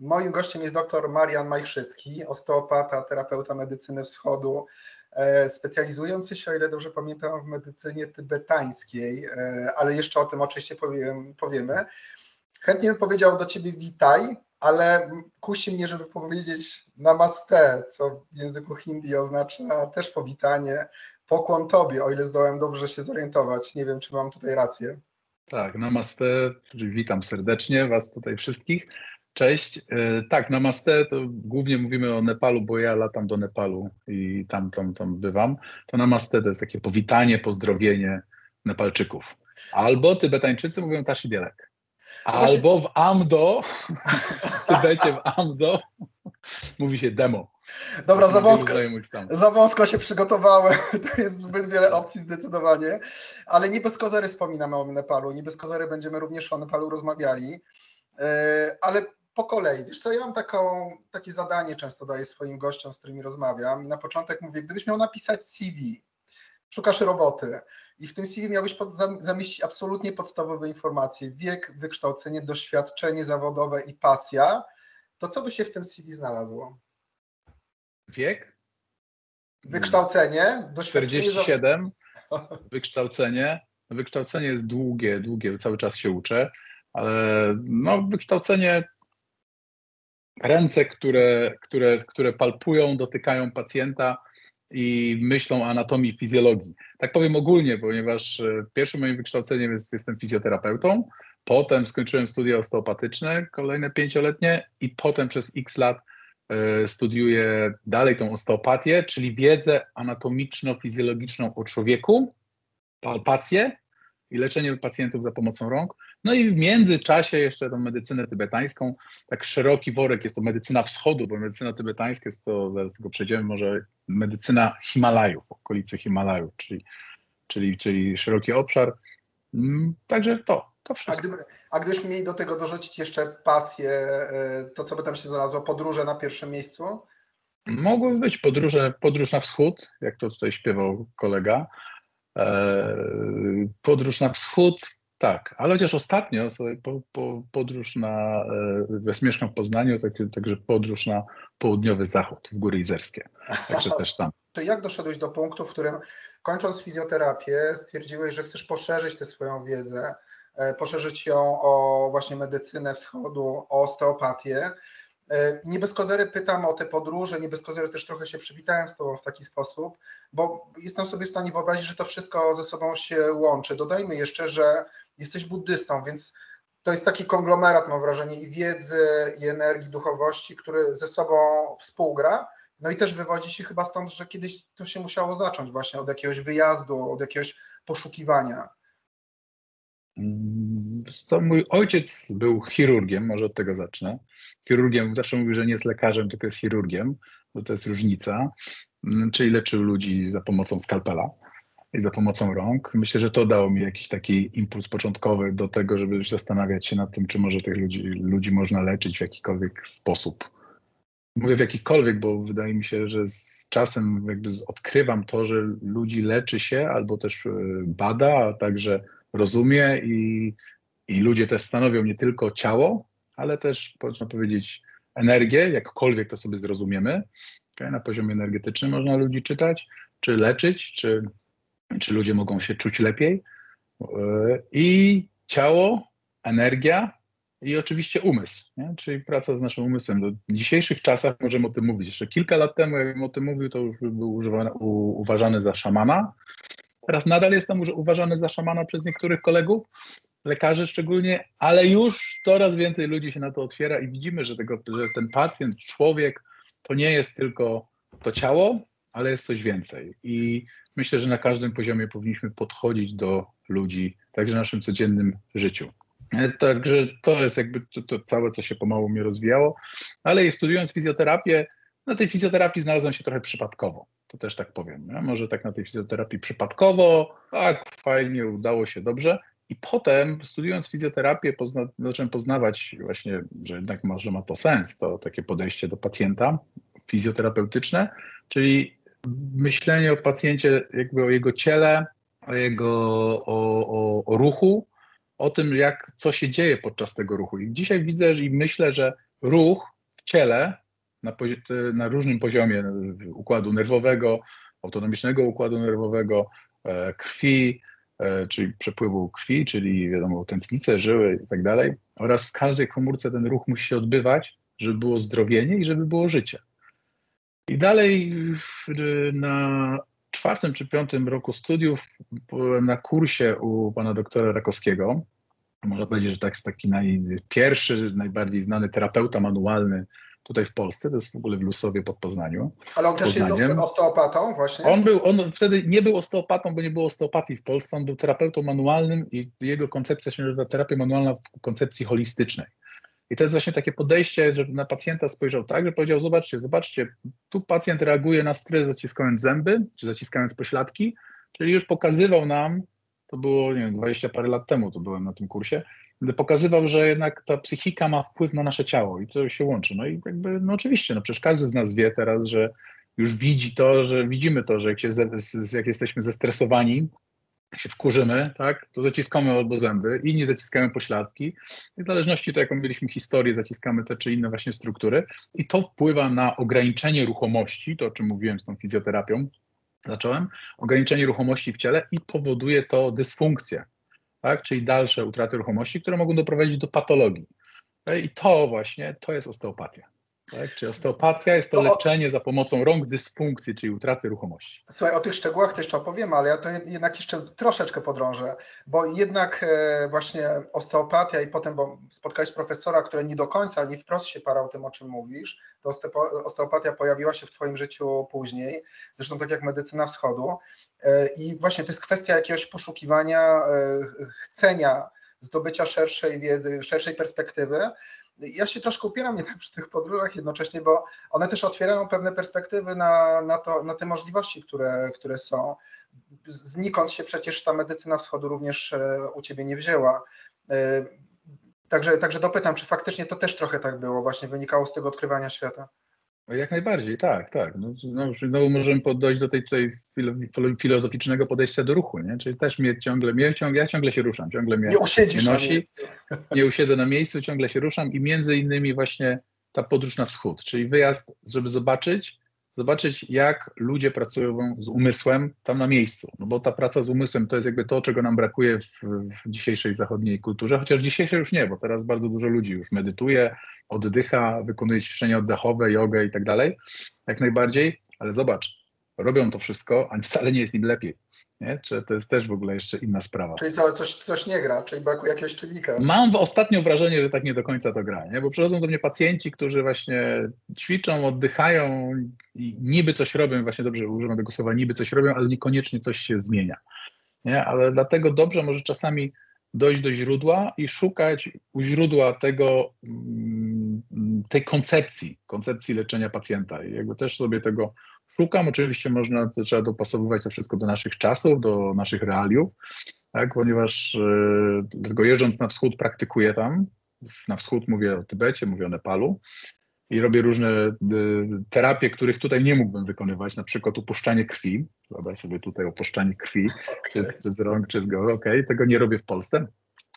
Moim gościem jest dr Marian Majchrzycki, osteopata, terapeuta medycyny wschodu, specjalizujący się, o ile dobrze pamiętam, w medycynie tybetańskiej, ale jeszcze o tym oczywiście powiemy. Chętnie bym powiedział do ciebie witaj, ale kusi mnie, żeby powiedzieć namaste, co w języku hindi oznacza też powitanie, pokłon tobie, o ile zdołałem dobrze się zorientować. Nie wiem, czy mam tutaj rację. Tak, namaste, czyli witam serdecznie was tutaj wszystkich. Cześć. Tak, namaste, to głównie mówimy o Nepalu, bo ja latam do Nepalu i tam bywam. To namaste to jest takie powitanie, pozdrowienie Nepalczyków. Albo Tybetańczycy mówią tashidelek. Albo w AMDO, w Tybecie w AMDO mówi się demo. Dobra, za wąsko się przygotowałem, to jest zbyt wiele opcji zdecydowanie, ale nie bez kozery wspominamy o Nepalu, nie bez kozery będziemy również o Nepalu rozmawiali, ale po kolei. Wiesz co, ja mam takie zadanie często daję swoim gościom, z którymi rozmawiam i na początek mówię, gdybyś miał napisać CV, szukasz roboty i w tym CV miałbyś zamieścić absolutnie podstawowe informacje, wiek, wykształcenie, doświadczenie zawodowe i pasja, to co by się w tym CV znalazło? Wiek? Wykształcenie? 47, wykształcenie. Wykształcenie jest długie, cały czas się uczę, ale no wykształcenie, ręce, które palpują, dotykają pacjenta i myślą o anatomii, fizjologii. Tak powiem ogólnie, ponieważ pierwszym moim wykształceniem jestem fizjoterapeutą, potem skończyłem studia osteopatyczne, kolejne 5-letnie i potem przez x lat studiuję dalej tą osteopatię, czyli wiedzę anatomiczno-fizjologiczną o człowieku, palpację i leczenie pacjentów za pomocą rąk. No i w międzyczasie jeszcze tą medycynę tybetańską, tak szeroki worek, jest to medycyna wschodu, bo medycyna tybetańska jest to, zaraz tylko przejdziemy, może medycyna Himalajów, okolicy Himalajów, czyli szeroki obszar, także to. A gdybyś mieli do tego dorzucić jeszcze pasję, to co by tam się znalazło? Podróże na pierwszym miejscu? Mogłyby być podróż na wschód, jak to tutaj śpiewał kolega. Podróż na wschód, tak, ale chociaż ostatnio sobie podróż na, mieszkam w Poznaniu, także podróż na południowy zachód, w góry izerskie, także też tam. To jak doszedłeś do punktu, w którym kończąc fizjoterapię stwierdziłeś, że chcesz poszerzyć tę swoją wiedzę, poszerzyć ją o właśnie medycynę wschodu, o osteopatię. Nie bez kozery pytam o te podróże, nie bez kozery też trochę się przywitałem z tobą w taki sposób, bo jestem sobie w stanie wyobrazić, że to wszystko ze sobą się łączy. Dodajmy jeszcze, że jesteś buddystą, więc to jest taki konglomerat, mam wrażenie, i wiedzy, i energii, duchowości, który ze sobą współgra. No i też wywodzi się chyba stąd, że kiedyś to się musiało zacząć właśnie od jakiegoś wyjazdu, od jakiegoś poszukiwania. Mój ojciec był chirurgiem, może od tego zacznę. Chirurgiem, zawsze mówił, że nie jest lekarzem, tylko jest chirurgiem, bo to jest różnica, czyli leczył ludzi za pomocą skalpela i za pomocą rąk. Myślę, że to dało mi jakiś taki impuls początkowy do tego, żeby zastanawiać się nad tym, czy może tych ludzi można leczyć w jakikolwiek sposób. Mówię w jakikolwiek, bo wydaje mi się, że z czasem jakby odkrywam to, że ludzi leczy się albo też bada, a także rozumie i ludzie też stanowią nie tylko ciało, ale też można powiedzieć energię, jakkolwiek to sobie zrozumiemy. Na poziomie energetycznym można ludzi czytać, czy leczyć, czy ludzie mogą się czuć lepiej. I ciało, energia i oczywiście umysł, nie? Czyli praca z naszym umysłem. W dzisiejszych czasach możemy o tym mówić. Jeszcze kilka lat temu, jakbym o tym mówił, to już był uważany za szamana. Teraz nadal jestem uważany za szamana przez niektórych kolegów, lekarzy szczególnie, ale już coraz więcej ludzi się na to otwiera i widzimy, że ten pacjent, człowiek, to nie jest tylko to ciało, ale jest coś więcej. I myślę, że na każdym poziomie powinniśmy podchodzić do ludzi, także w naszym codziennym życiu. Także to jest jakby to całe, co się pomału mnie rozwijało, ale studiując fizjoterapię, na tej fizjoterapii znalazłem się trochę przypadkowo, to też tak powiem. Nie? Może tak na tej fizjoterapii przypadkowo, tak fajnie, udało się, dobrze. I potem studiując fizjoterapię zacząłem poznawać właśnie, że jednak może ma to sens, to takie podejście do pacjenta fizjoterapeutyczne, czyli myślenie o pacjencie, jakby o jego ciele, o jego o ruchu, o tym, co się dzieje podczas tego ruchu. I dzisiaj widzę i myślę, że ruch w ciele na różnym poziomie układu nerwowego, autonomicznego układu nerwowego, krwi, czyli przepływu krwi, czyli wiadomo, tętnice, żyły i tak dalej, oraz w każdej komórce ten ruch musi się odbywać, żeby było zdrowienie i żeby było życie. I dalej na czwartym czy piątym roku studiów byłem na kursie u pana doktora Rakowskiego. Można powiedzieć, że tak jest taki pierwszy, najbardziej znany terapeuta manualny tutaj w Polsce, to jest w ogóle w Lusowie pod Poznaniu. Ale on też jest osteopatą właśnie? On wtedy nie był osteopatą, bo nie było osteopatii w Polsce, on był terapeutą manualnym i jego koncepcja się nazywa terapia manualna w koncepcji holistycznej. I to jest właśnie takie podejście, że na pacjenta spojrzał tak, że powiedział, zobaczcie, tu pacjent reaguje na stres zaciskając zęby, czy zaciskając pośladki, czyli już pokazywał nam, to było, nie wiem, 20 parę lat temu to byłem na tym kursie, gdy pokazywał, że jednak ta psychika ma wpływ na nasze ciało i to się łączy. No i jakby, no oczywiście, no przecież każdy z nas wie teraz, że już widzi to, że widzimy to, że jak jesteśmy zestresowani, jak się wkurzymy, tak, to zaciskamy albo zęby, inni zaciskają pośladki. I w zależności od tego, jaką mieliśmy historię, zaciskamy te czy inne właśnie struktury. I to wpływa na ograniczenie ruchomości, to o czym mówiłem z tą fizjoterapią, ograniczenie ruchomości w ciele i powoduje to dysfunkcję, tak, czyli dalsze utraty ruchomości, które mogą doprowadzić do patologii. I to właśnie, to jest osteopatia. Tak? Czyli osteopatia jest to leczenie za pomocą rąk dysfunkcji, czyli utraty ruchomości. Słuchaj, o tych szczegółach też jeszcze opowiem, ale ja to jednak jeszcze troszeczkę podrążę, bo jednak właśnie osteopatia i potem, bo spotkałeś profesora, który nie do końca, nie wprost się parał tym, o czym mówisz, to osteopatia pojawiła się w twoim życiu później, zresztą tak jak medycyna wschodu. I właśnie to jest kwestia jakiegoś poszukiwania, chcenia, zdobycia szerszej wiedzy, szerszej perspektywy. Ja się troszkę upieram jednak przy tych podróżach jednocześnie, bo one też otwierają pewne perspektywy na te możliwości, które są. Znikąd się przecież ta medycyna wschodu również u ciebie nie wzięła. Także dopytam, czy faktycznie to też trochę tak było, właśnie wynikało z tego odkrywania świata. Jak najbardziej, tak. No, możemy podejść do tej filozoficznego podejścia do ruchu, nie? Czyli też ja ciągle się ruszam, ciągle mnie nosi, nie usiedzę na miejscu, ciągle się ruszam i między innymi właśnie ta podróż na wschód, czyli wyjazd, żeby zobaczyć jak ludzie pracują z umysłem tam na miejscu, no bo ta praca z umysłem to jest jakby to, czego nam brakuje w dzisiejszej zachodniej kulturze, chociaż dzisiejszej już nie, bo teraz bardzo dużo ludzi już medytuje, oddycha, wykonuje ćwiczenia oddechowe, jogę i tak dalej, jak najbardziej, ale zobacz, robią to wszystko, a wcale nie jest im lepiej. Nie? Czy to jest też w ogóle jeszcze inna sprawa. Czyli coś nie gra, czyli brakuje jakiegoś czynnika. Mam ostatnio wrażenie, że tak nie do końca to gra, nie? Bo przychodzą do mnie pacjenci, którzy właśnie ćwiczą, oddychają i niby coś robią, właśnie dobrze używam tego słowa, niby coś robią, ale niekoniecznie coś się zmienia. Nie? Ale dlatego dobrze może czasami dojść do źródła i szukać u źródła tej koncepcji leczenia pacjenta. I jakby też sobie tego szukam, oczywiście trzeba dopasowywać to wszystko do naszych czasów, do naszych realiów, tak, ponieważ dlatego jeżdżąc na wschód praktykuję tam, na wschód mówię o Tybecie, mówię o Nepalu i robię różne terapie, których tutaj nie mógłbym wykonywać, na przykład upuszczanie krwi, zobacz sobie tutaj upuszczanie krwi, czy z rąk, czy z głowy, okej, tego nie robię w Polsce.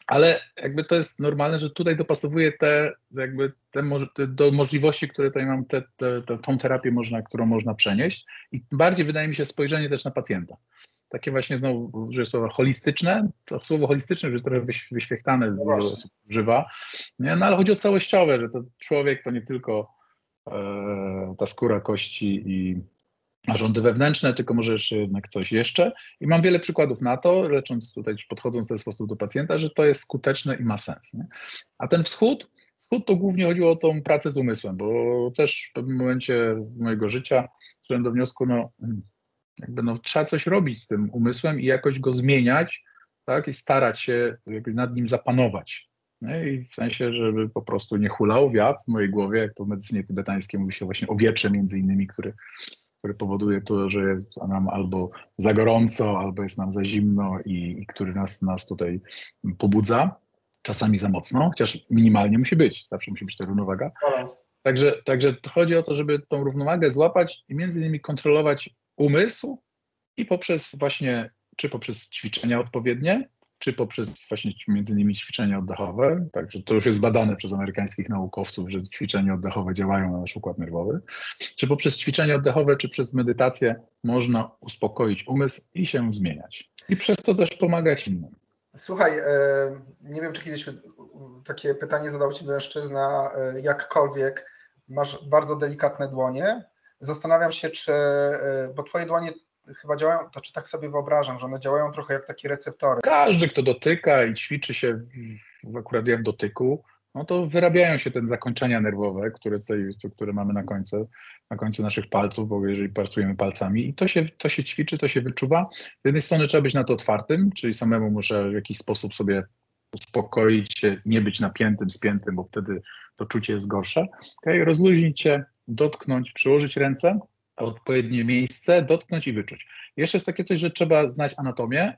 Ale jakby to jest normalne, że tutaj dopasowuję do możliwości, które tutaj mam, tą terapię, którą można przenieść. I bardziej wydaje mi się spojrzenie też na pacjenta. Takie właśnie znowu użyję słowa holistyczne. To słowo holistyczne już jest trochę wyświechtane, dużo osób używa. Nie? No ale chodzi o całościowe, że to człowiek to nie tylko ta skóra, kości i narządy wewnętrzne, tylko może jednak coś jeszcze. I mam wiele przykładów na to, podchodząc w ten sposób do pacjenta, że to jest skuteczne i ma sens. Nie? A ten wschód to głównie chodziło o tą pracę z umysłem, bo też w pewnym momencie mojego życia przyszedłem do wniosku, trzeba coś robić z tym umysłem i jakoś go zmieniać, tak? I starać się jakoś nad nim zapanować. Nie? I w sensie, żeby po prostu nie hulał wiatr w mojej głowie, jak to w medycynie tybetańskiej mówi się właśnie o wietrze między innymi, który powoduje to, że jest nam albo za gorąco, albo jest nam za zimno i który nas tutaj pobudza, czasami za mocno, chociaż minimalnie musi być, zawsze musi być ta równowaga. Także chodzi o to, żeby tą równowagę złapać i między innymi kontrolować umysł i poprzez właśnie, czy poprzez ćwiczenia odpowiednie, czy poprzez właśnie między innymi ćwiczenia oddechowe, także to już jest badane przez amerykańskich naukowców, że ćwiczenia oddechowe działają na nasz układ nerwowy, czy poprzez ćwiczenia oddechowe, czy przez medytację można uspokoić umysł i się zmieniać. I przez to też pomagać innym. Słuchaj, nie wiem, czy kiedyś takie pytanie zadał ci mężczyzna, jakkolwiek masz bardzo delikatne dłonie. Zastanawiam się, czy, bo twoje dłonie chyba działają, to czy tak sobie wyobrażam, że one działają trochę jak takie receptory. Każdy, kto dotyka i ćwiczy się akurat jak w dotyku, no to wyrabiają się te zakończenia nerwowe, które mamy na końcu naszych palców, bo jeżeli pracujemy palcami i to się ćwiczy, to się wyczuwa. Z jednej strony trzeba być na to otwartym, czyli samemu muszę w jakiś sposób sobie uspokoić się, nie być napiętym, spiętym, bo wtedy to czucie jest gorsze. Okay? Rozluźnić się, dotknąć, przyłożyć ręce, odpowiednie miejsce, dotknąć i wyczuć. Jeszcze jest takie coś, że trzeba znać anatomię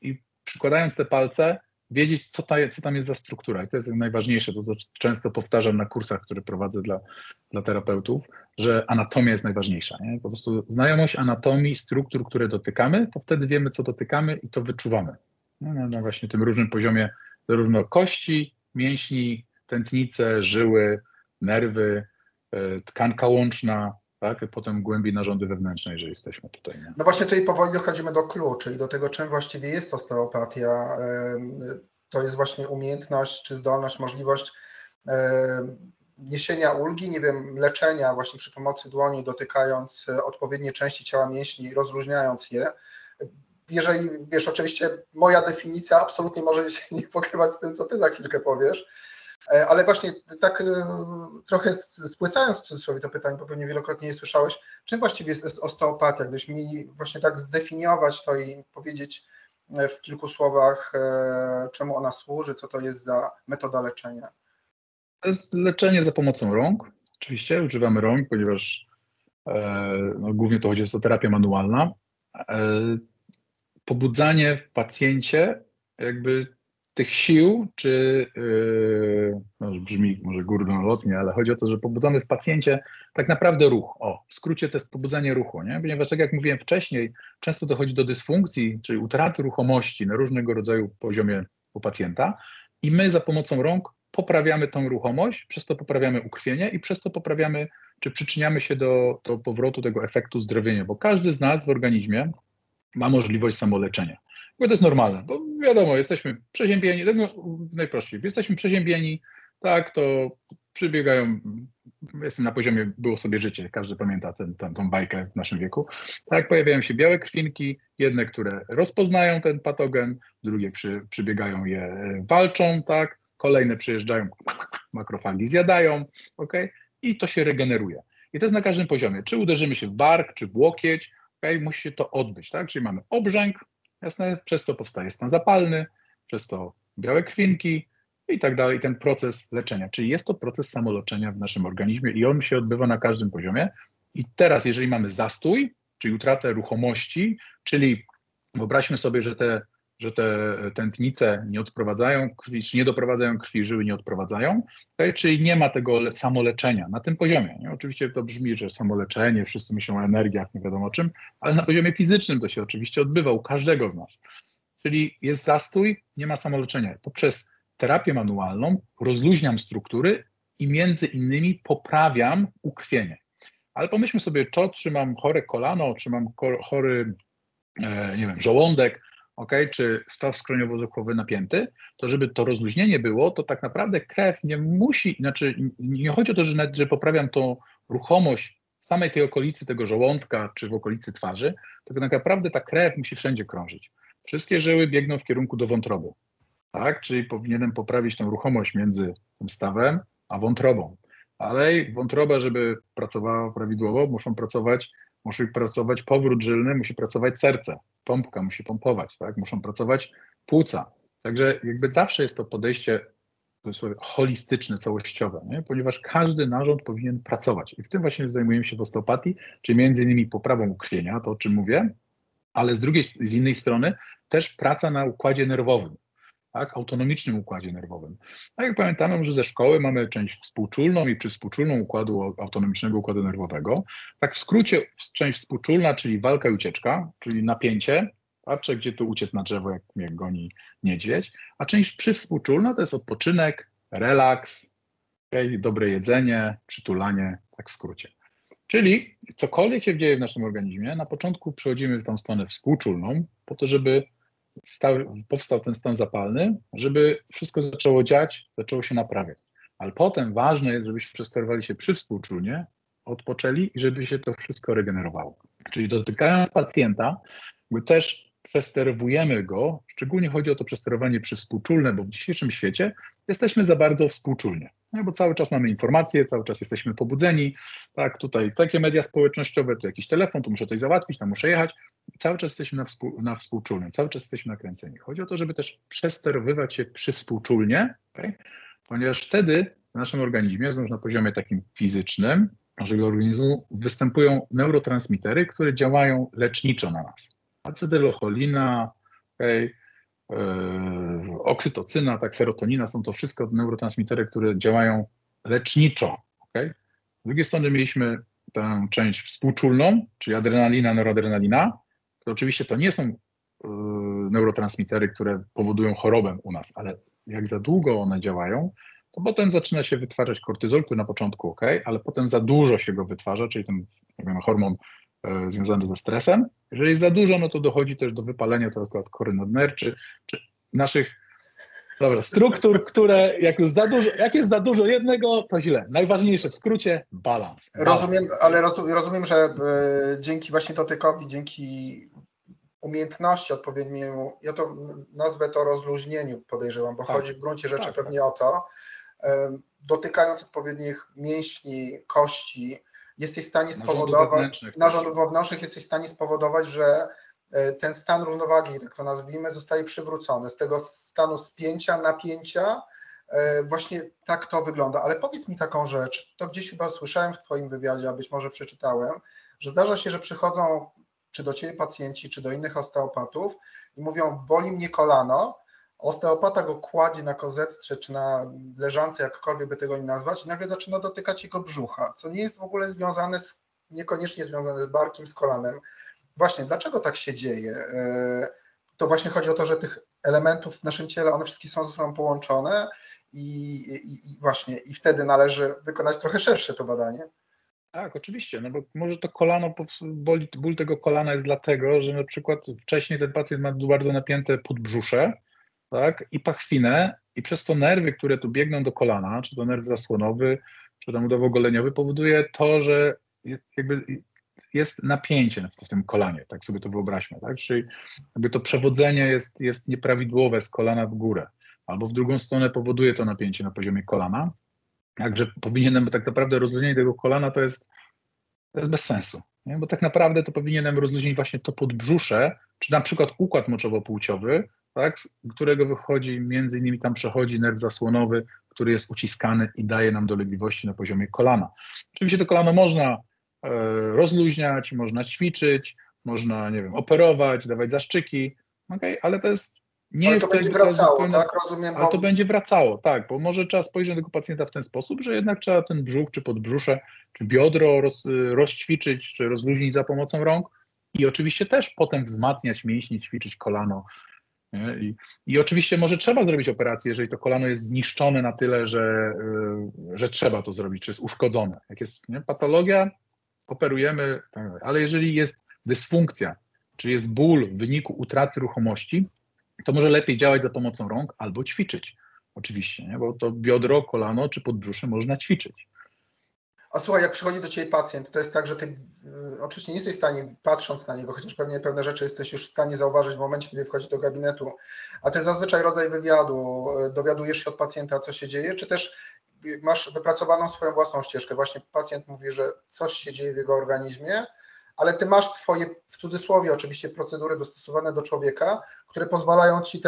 i przykładając te palce, wiedzieć, co tam jest za struktura. I to jest najważniejsze, to często powtarzam na kursach, które prowadzę dla terapeutów, że anatomia jest najważniejsza. Nie? Po prostu znajomość anatomii, struktur, które dotykamy, to wtedy wiemy, co dotykamy i to wyczuwamy. No, na właśnie tym różnym poziomie, zarówno kości, mięśni, tętnice, żyły, nerwy, tkanka łączna, tak? Potem głębi narządy wewnętrzne, jeżeli jesteśmy tutaj. Nie? No właśnie tutaj powoli dochodzimy do kluczy i do tego, czym właściwie jest osteopatia. To jest właśnie umiejętność, czy zdolność, możliwość niesienia ulgi, nie wiem, leczenia właśnie przy pomocy dłoni, dotykając odpowiednie części ciała mięśni, rozluźniając je. Jeżeli, wiesz, oczywiście moja definicja absolutnie może się nie pokrywać z tym, co ty za chwilkę powiesz. Ale właśnie tak trochę spłycając w cudzysłowie to pytanie, bo pewnie wielokrotnie je słyszałeś, czym właściwie jest osteopatia? Gdybyś mieli właśnie tak zdefiniować to i powiedzieć w kilku słowach, czemu ona służy, co to jest za metoda leczenia? To jest leczenie za pomocą rąk. Oczywiście używamy rąk, ponieważ głównie to chodzi o terapię manualna. Pobudzanie w pacjencie jakby tych sił, czy no, brzmi może górnolotnie, ale chodzi o to, że pobudzamy w pacjencie tak naprawdę ruch. O, w skrócie to jest pobudzanie ruchu, nie? Ponieważ tak jak mówiłem wcześniej, często dochodzi do dysfunkcji, czyli utraty ruchomości na różnego rodzaju poziomie u pacjenta i my za pomocą rąk poprawiamy tą ruchomość, przez to poprawiamy ukrwienie i przez to poprawiamy, czy przyczyniamy się do powrotu tego efektu zdrowienia, bo każdy z nas w organizmie ma możliwość samoleczenia. Bo to jest normalne, bo wiadomo, jesteśmy przeziębieni, najprościej, jesteśmy przeziębieni, tak, to przybiegają, jestem na poziomie było sobie życie, każdy pamięta tą bajkę w naszym wieku, tak, pojawiają się białe krwinki, jedne, które rozpoznają ten patogen, drugie przybiegają je, walczą, tak, kolejne przyjeżdżają, makrofagi zjadają, okay? I to się regeneruje. I to jest na każdym poziomie, czy uderzymy się w bark, czy w łokieć, okay? Musi się to odbyć, tak, czyli mamy obrzęk, jasne, przez to powstaje stan zapalny, przez to białe krwinki i tak dalej, ten proces leczenia. Czyli jest to proces samoleczenia w naszym organizmie i on się odbywa na każdym poziomie. I teraz, jeżeli mamy zastój, czyli utratę ruchomości, czyli wyobraźmy sobie, że te tętnice nie odprowadzają krwi, czy nie doprowadzają krwi, żyły nie odprowadzają, okay? Czyli nie ma tego samoleczenia na tym poziomie. Nie? Oczywiście to brzmi, że samoleczenie, wszyscy myślą o energiach, nie wiadomo czym, ale na poziomie fizycznym to się oczywiście odbywa u każdego z nas. Czyli jest zastój, nie ma samoleczenia. Poprzez terapię manualną rozluźniam struktury i między innymi poprawiam ukrwienie. Ale pomyślmy sobie, czy mam chore kolano, czy mam chory, nie wiem, żołądek, okay, czy staw skroniowo-wzrokowy napięty, to żeby to rozluźnienie było, to tak naprawdę krew nie musi, znaczy nie chodzi o to, że poprawiam tą ruchomość w samej tej okolicy tego żołądka, czy w okolicy twarzy, tylko tak naprawdę ta krew musi wszędzie krążyć. Wszystkie żyły biegną w kierunku do wątroby, tak? Czyli powinienem poprawić tą ruchomość między tym stawem a wątrobą. Ale wątroba, żeby pracowała prawidłowo, musi pracować powrót żylny, musi pracować serce, pompka musi pompować, tak? Muszą pracować płuca. Także jakby zawsze jest to podejście holistyczne, całościowe, nie? Ponieważ każdy narząd powinien pracować. I w tym właśnie zajmujemy się w osteopatii, czyli między innymi poprawą ukrwienia, to o czym mówię, ale z innej strony też praca na układzie nerwowym, tak? Autonomicznym układzie nerwowym. Tak jak pamiętamy, że ze szkoły mamy część współczulną i przywspółczulną układu autonomicznego układu nerwowego. Tak w skrócie część współczulna, czyli walka i ucieczka, czyli napięcie, tarczę, gdzie tu uciec na drzewo, jak mnie goni niedźwiedź. A część przywspółczulna to jest odpoczynek, relaks, dobre jedzenie, przytulanie, tak w skrócie. Czyli cokolwiek się dzieje w naszym organizmie, na początku przechodzimy w tą stronę współczulną, po to, żeby powstał ten stan zapalny, żeby wszystko zaczęło dziać, zaczęło się naprawiać. Ale potem ważne jest, żebyśmy przestorowali się przywspółczulnie, odpoczęli i żeby się to wszystko regenerowało. Czyli dotykając pacjenta, my też przesterowujemy go, szczególnie chodzi o to przesterowanie przywspółczulne, bo w dzisiejszym świecie jesteśmy za bardzo współczulnie, no bo cały czas mamy informacje, cały czas jesteśmy pobudzeni, tak, tutaj takie media społecznościowe, tu jakiś telefon, tu muszę coś załatwić, tam muszę jechać, cały czas jesteśmy na współczulnym, cały czas jesteśmy nakręceni. Chodzi o to, żeby też przesterowywać się przywspółczulnie, okay? Ponieważ wtedy w naszym organizmie, znów na poziomie takim fizycznym, naszego organizmu występują neurotransmitery, które działają leczniczo na nas. Acetylocholina, okay, oksytocyna, tak, serotonina, są to wszystko neurotransmitery, które działają leczniczo. Okay? Z drugiej strony mieliśmy tę część współczulną, czyli adrenalina, noradrenalina. To oczywiście to nie są neurotransmitery, które powodują chorobę u nas, ale jak za długo one działają, to potem zaczyna się wytwarzać kortyzol, który na początku ok, ale potem za dużo się go wytwarza, czyli ten, jak wiemy, hormon związany ze stresem. Jeżeli jest za dużo, no to dochodzi też do wypalenia, to na przykład kory nadnerczy, czy naszych struktur, które jak już za dużo, jak jest za dużo jednego, to źle. Najważniejsze w skrócie balans. Rozumiem, ale rozumiem, że dzięki właśnie dotykowi, dzięki umiejętności odpowiedniemu, ja to nazwę to rozluźnieniu, podejrzewam, bo tak, chodzi w gruncie rzeczy tak, pewnie tak, o to, dotykając odpowiednich mięśni, kości, jesteś w stanie spowodować, narządów wewnętrznych, jesteś w stanie spowodować, że ten stan równowagi, tak to nazwijmy, zostaje przywrócony. Z tego stanu spięcia, napięcia, właśnie tak to wygląda. Ale powiedz mi taką rzecz, to gdzieś chyba słyszałem w Twoim wywiadzie, a być może przeczytałem, że zdarza się, że przychodzą czy do Ciebie pacjenci, czy do innych osteopatów i mówią, boli mnie kolano, osteopata go kładzie na kozetce, czy na leżance, jakkolwiek by tego nie nazwać, i nagle zaczyna dotykać jego brzucha, co nie jest w ogóle związane z, niekoniecznie związane z barkiem, z kolanem. Właśnie, dlaczego tak się dzieje? To właśnie chodzi o to, że tych elementów w naszym ciele, one wszystkie są ze sobą połączone i właśnie, i wtedy należy wykonać trochę szersze to badanie. Tak, oczywiście, no bo może to kolano, ból tego kolana jest dlatego, że na przykład wcześniej ten pacjent ma bardzo napięte podbrzusze, tak, i pachwinę, i przez to nerwy, które tu biegną do kolana, czy to nerw zasłonowy, czy tam udowo-goleniowy, powoduje to, że jakby jest napięcie w tym kolanie, tak sobie to wyobraźmy, tak? Czyli jakby to przewodzenie jest nieprawidłowe z kolana w górę, albo w drugą stronę powoduje to napięcie na poziomie kolana. Także powinienem tak naprawdę rozluźnienie tego kolana to jest bez sensu, nie? Bo tak naprawdę to powinienem rozluźnić właśnie to podbrzusze, czy na przykład układ moczowo-płciowy, tak, z którego wychodzi, między innymi tam przechodzi nerw zasłonowy, który jest uciskany i daje nam dolegliwości na poziomie kolana. Oczywiście to kolano można rozluźniać, można ćwiczyć, można, nie wiem, operować, dawać zaszczyki, okay? Ale to jest... Nie, ale to będzie wracało, zupełnie, tak? Rozumiem. Ale to będzie wracało, tak, bo może trzeba spojrzeć na tego pacjenta w ten sposób, że jednak trzeba ten brzuch, czy podbrzusze, czy biodro rozćwiczyć, czy rozluźnić za pomocą rąk i oczywiście też potem wzmacniać mięśnie, ćwiczyć kolano. I oczywiście może trzeba zrobić operację, jeżeli to kolano jest zniszczone na tyle, że trzeba to zrobić, czy jest uszkodzone. Jak jest, nie, patologia, operujemy, tak, ale jeżeli jest dysfunkcja, czyli jest ból w wyniku utraty ruchomości, to może lepiej działać za pomocą rąk albo ćwiczyć, oczywiście, nie? Bo to biodro, kolano czy podbrzusze można ćwiczyć. A słuchaj, jak przychodzi do Ciebie pacjent, to jest tak, że Ty oczywiście nie jesteś w stanie, patrząc na niego, chociaż pewnie pewne rzeczy jesteś już w stanie zauważyć w momencie, kiedy wchodzi do gabinetu, a to jest zazwyczaj rodzaj wywiadu, dowiadujesz się od pacjenta, co się dzieje, czy też masz wypracowaną swoją własną ścieżkę, właśnie pacjent mówi, że coś się dzieje w jego organizmie, ale Ty masz swoje, w cudzysłowie oczywiście, procedury dostosowane do człowieka, które pozwalają Ci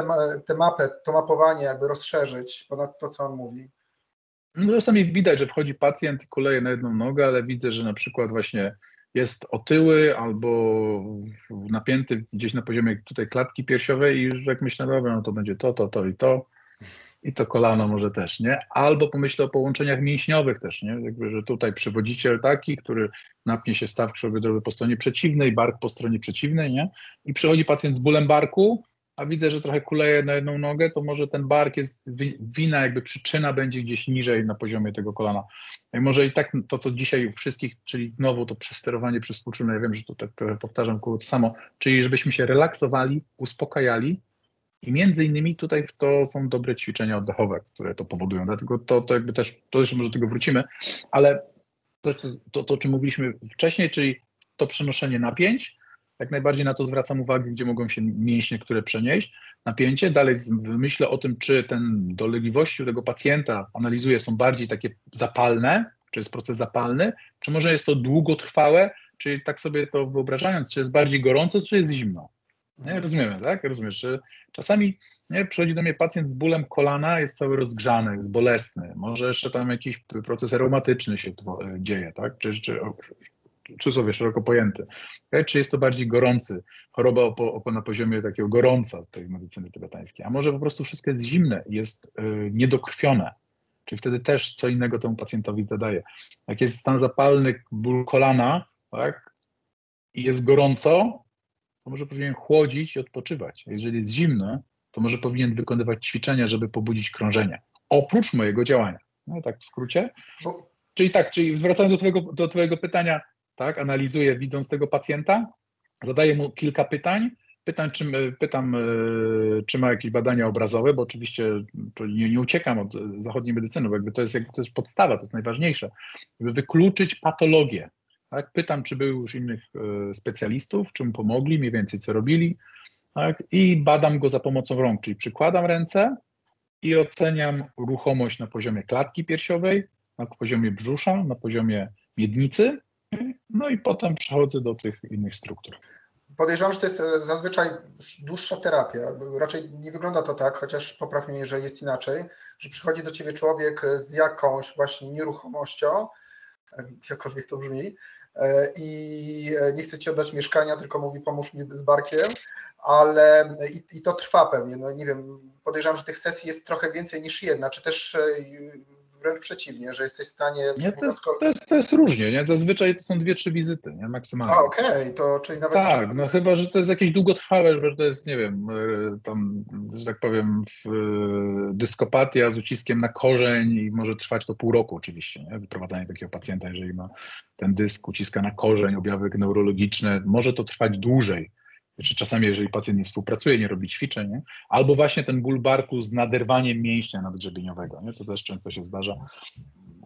tę mapę, to mapowanie jakby rozszerzyć ponad to, co on mówi. No, czasami widać, że wchodzi pacjent i kuleje na jedną nogę, ale widzę, że na przykład właśnie jest otyły albo napięty gdzieś na poziomie tutaj klatki piersiowej i już jak myślę, dobra, no to będzie to i to. i to kolano może też, nie? Albo pomyślę o połączeniach mięśniowych też, nie? Jakby, że tutaj przywodziciel taki, który napnie się staw krzyżowy po stronie przeciwnej, bark po stronie przeciwnej, nie? I przychodzi pacjent z bólem barku, a widzę, że trochę kuleje na jedną nogę, to może ten bark jest wina, jakby przyczyna będzie gdzieś niżej na poziomie tego kolana. I może i tak to, co dzisiaj u wszystkich, czyli znowu to przesterowanie przy współczulne, ja wiem, że to tak trochę powtarzam to samo, czyli żebyśmy się relaksowali, uspokajali i między innymi tutaj to są dobre ćwiczenia oddechowe, które to powodują, dlatego to jakby też, to jeszcze może do tego wrócimy, ale to o czym mówiliśmy wcześniej, czyli to przenoszenie napięć, jak najbardziej na to zwracam uwagę, gdzie mogą się mięśnie, które przenieść, napięcie. Dalej myślę o tym, czy ten dolegliwości u tego pacjenta, analizuję, są bardziej takie zapalne, czy jest proces zapalny, czy może jest to długotrwałe, czyli tak sobie to wyobrażając, czy jest bardziej gorąco, czy jest zimno. Nie, rozumiemy, tak? Rozumiesz, że czasami nie, przychodzi do mnie pacjent z bólem kolana, jest cały rozgrzany, jest bolesny, może jeszcze tam jakiś proces reumatyczny się dzieje, tak? Czy sobie szeroko pojęty, okay? Czy jest to bardziej gorący, choroba na poziomie takiego gorąca tej medycyny tybetańskiej, a może po prostu wszystko jest zimne, jest niedokrwione, czyli wtedy też co innego temu pacjentowi zadaje. Jak jest stan zapalny, ból kolana, tak, i jest gorąco, to może powinien chłodzić i odpoczywać. A jeżeli jest zimno, to może powinien wykonywać ćwiczenia, żeby pobudzić krążenie, oprócz mojego działania. No tak w skrócie. Czyli wracając do twojego pytania, tak, analizuję, widząc tego pacjenta, zadaję mu kilka pytań. Pytam, czy ma jakieś badania obrazowe, bo oczywiście nie uciekam od zachodniej medycyny, bo to jest podstawa, to jest najważniejsze, żeby wykluczyć patologię. Tak. Pytam, czy były już innych specjalistów, czy mu pomogli, mniej więcej co robili, tak, i badam go za pomocą rąk, czyli przykładam ręce i oceniam ruchomość na poziomie klatki piersiowej, na poziomie brzusza, na poziomie miednicy. No i potem przechodzę do tych innych struktur. Podejrzewam, że to jest zazwyczaj dłuższa terapia. Raczej nie wygląda to tak, chociaż popraw mnie, jeżeli jest inaczej, że przychodzi do ciebie człowiek z jakąś właśnie nieruchomością, jakkolwiek to brzmi, i nie chce ci oddać mieszkania, tylko mówi pomóż mi z barkiem, ale i to trwa pewnie. No nie wiem, podejrzewam, że tych sesji jest trochę więcej niż jedna, czy też wręcz przeciwnie, że jesteś w stanie... Nie, to jest różnie, nie? Zazwyczaj to są 2-3 wizyty, nie? Maksymalnie. A, okej, to czyli nawet... Tak, czasami... no chyba, że to jest jakieś długotrwałe, że to jest, nie wiem, tam, że tak powiem, dyskopatia z uciskiem na korzeń i może trwać to pół roku oczywiście, nie? Wyprowadzanie takiego pacjenta, jeżeli ma ten dysk, uciska na korzeń, objawy neurologiczne, może to trwać dłużej. Czy czasami, jeżeli pacjent nie współpracuje, nie robi ćwiczeń, nie? Albo właśnie ten ból barku z naderwaniem mięśnia nadgrzebieniowego, nie? To też często się zdarza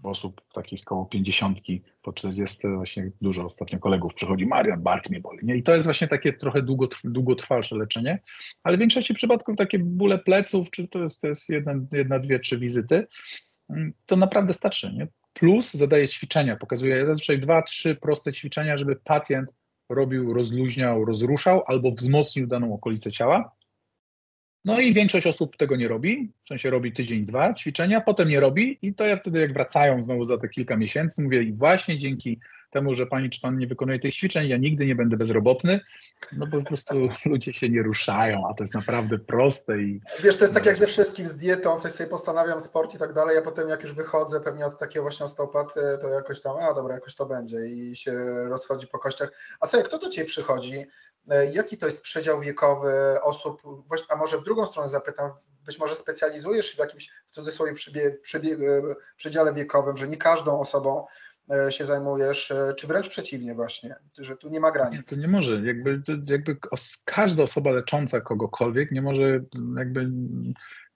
u osób takich koło 50-ki, po 40 właśnie dużo ostatnio kolegów przychodzi, Marian, bark mnie boli, nie? I to jest właśnie takie trochę długotrwalsze leczenie, ale w większości przypadków takie bóle pleców, czy to jest jedna, dwie, trzy wizyty, to naprawdę starsze, nie? Plus zadaję ćwiczenia, pokazuję zazwyczaj 2-3 proste ćwiczenia, żeby pacjent robił, rozluźniał, rozruszał albo wzmocnił daną okolicę ciała. No i większość osób tego nie robi, w sensie robi tydzień, 2 ćwiczenia, potem nie robi i to ja wtedy jak wracają znowu za te kilka miesięcy mówię i właśnie dzięki temu, że pani czy pan nie wykonuje tych ćwiczeń, ja nigdy nie będę bezrobotny, no bo po prostu ludzie się nie ruszają, a to jest naprawdę proste i... Wiesz, to jest tak jak ze wszystkim, z dietą, coś sobie postanawiam, sport i tak dalej, a potem jak już wychodzę pewnie od takiego właśnie osteopaty, to jakoś tam, dobra, jakoś to będzie i się rozchodzi po kościach. A sobie, kto do ciebie przychodzi? Jaki to jest przedział wiekowy osób? A może w drugą stronę zapytam, być może specjalizujesz się w jakimś, w cudzysłowie, przedziale wiekowym, że nie każdą osobą się zajmujesz, czy wręcz przeciwnie właśnie, że tu nie ma granic. Nie, to nie może, każda osoba lecząca kogokolwiek nie może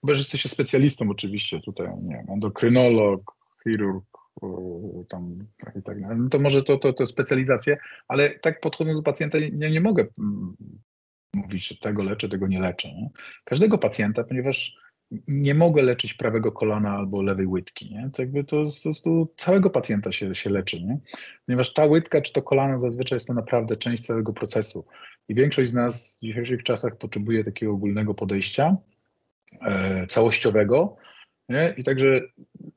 chyba, że jesteś specjalistą oczywiście tutaj, nie wiem, endokrynolog, chirurg, tam i tak dalej, no to może to specjalizacje, ale tak podchodząc do pacjenta nie mogę mówić, że tego leczę, tego nie leczę, nie? Każdego pacjenta, ponieważ nie mogę leczyć prawego kolana albo lewej łydki, nie? To jakby to całego pacjenta się leczy, nie? Ponieważ ta łydka czy to kolano zazwyczaj jest to naprawdę część całego procesu i większość z nas w dzisiejszych czasach potrzebuje takiego ogólnego podejścia całościowego, nie? I także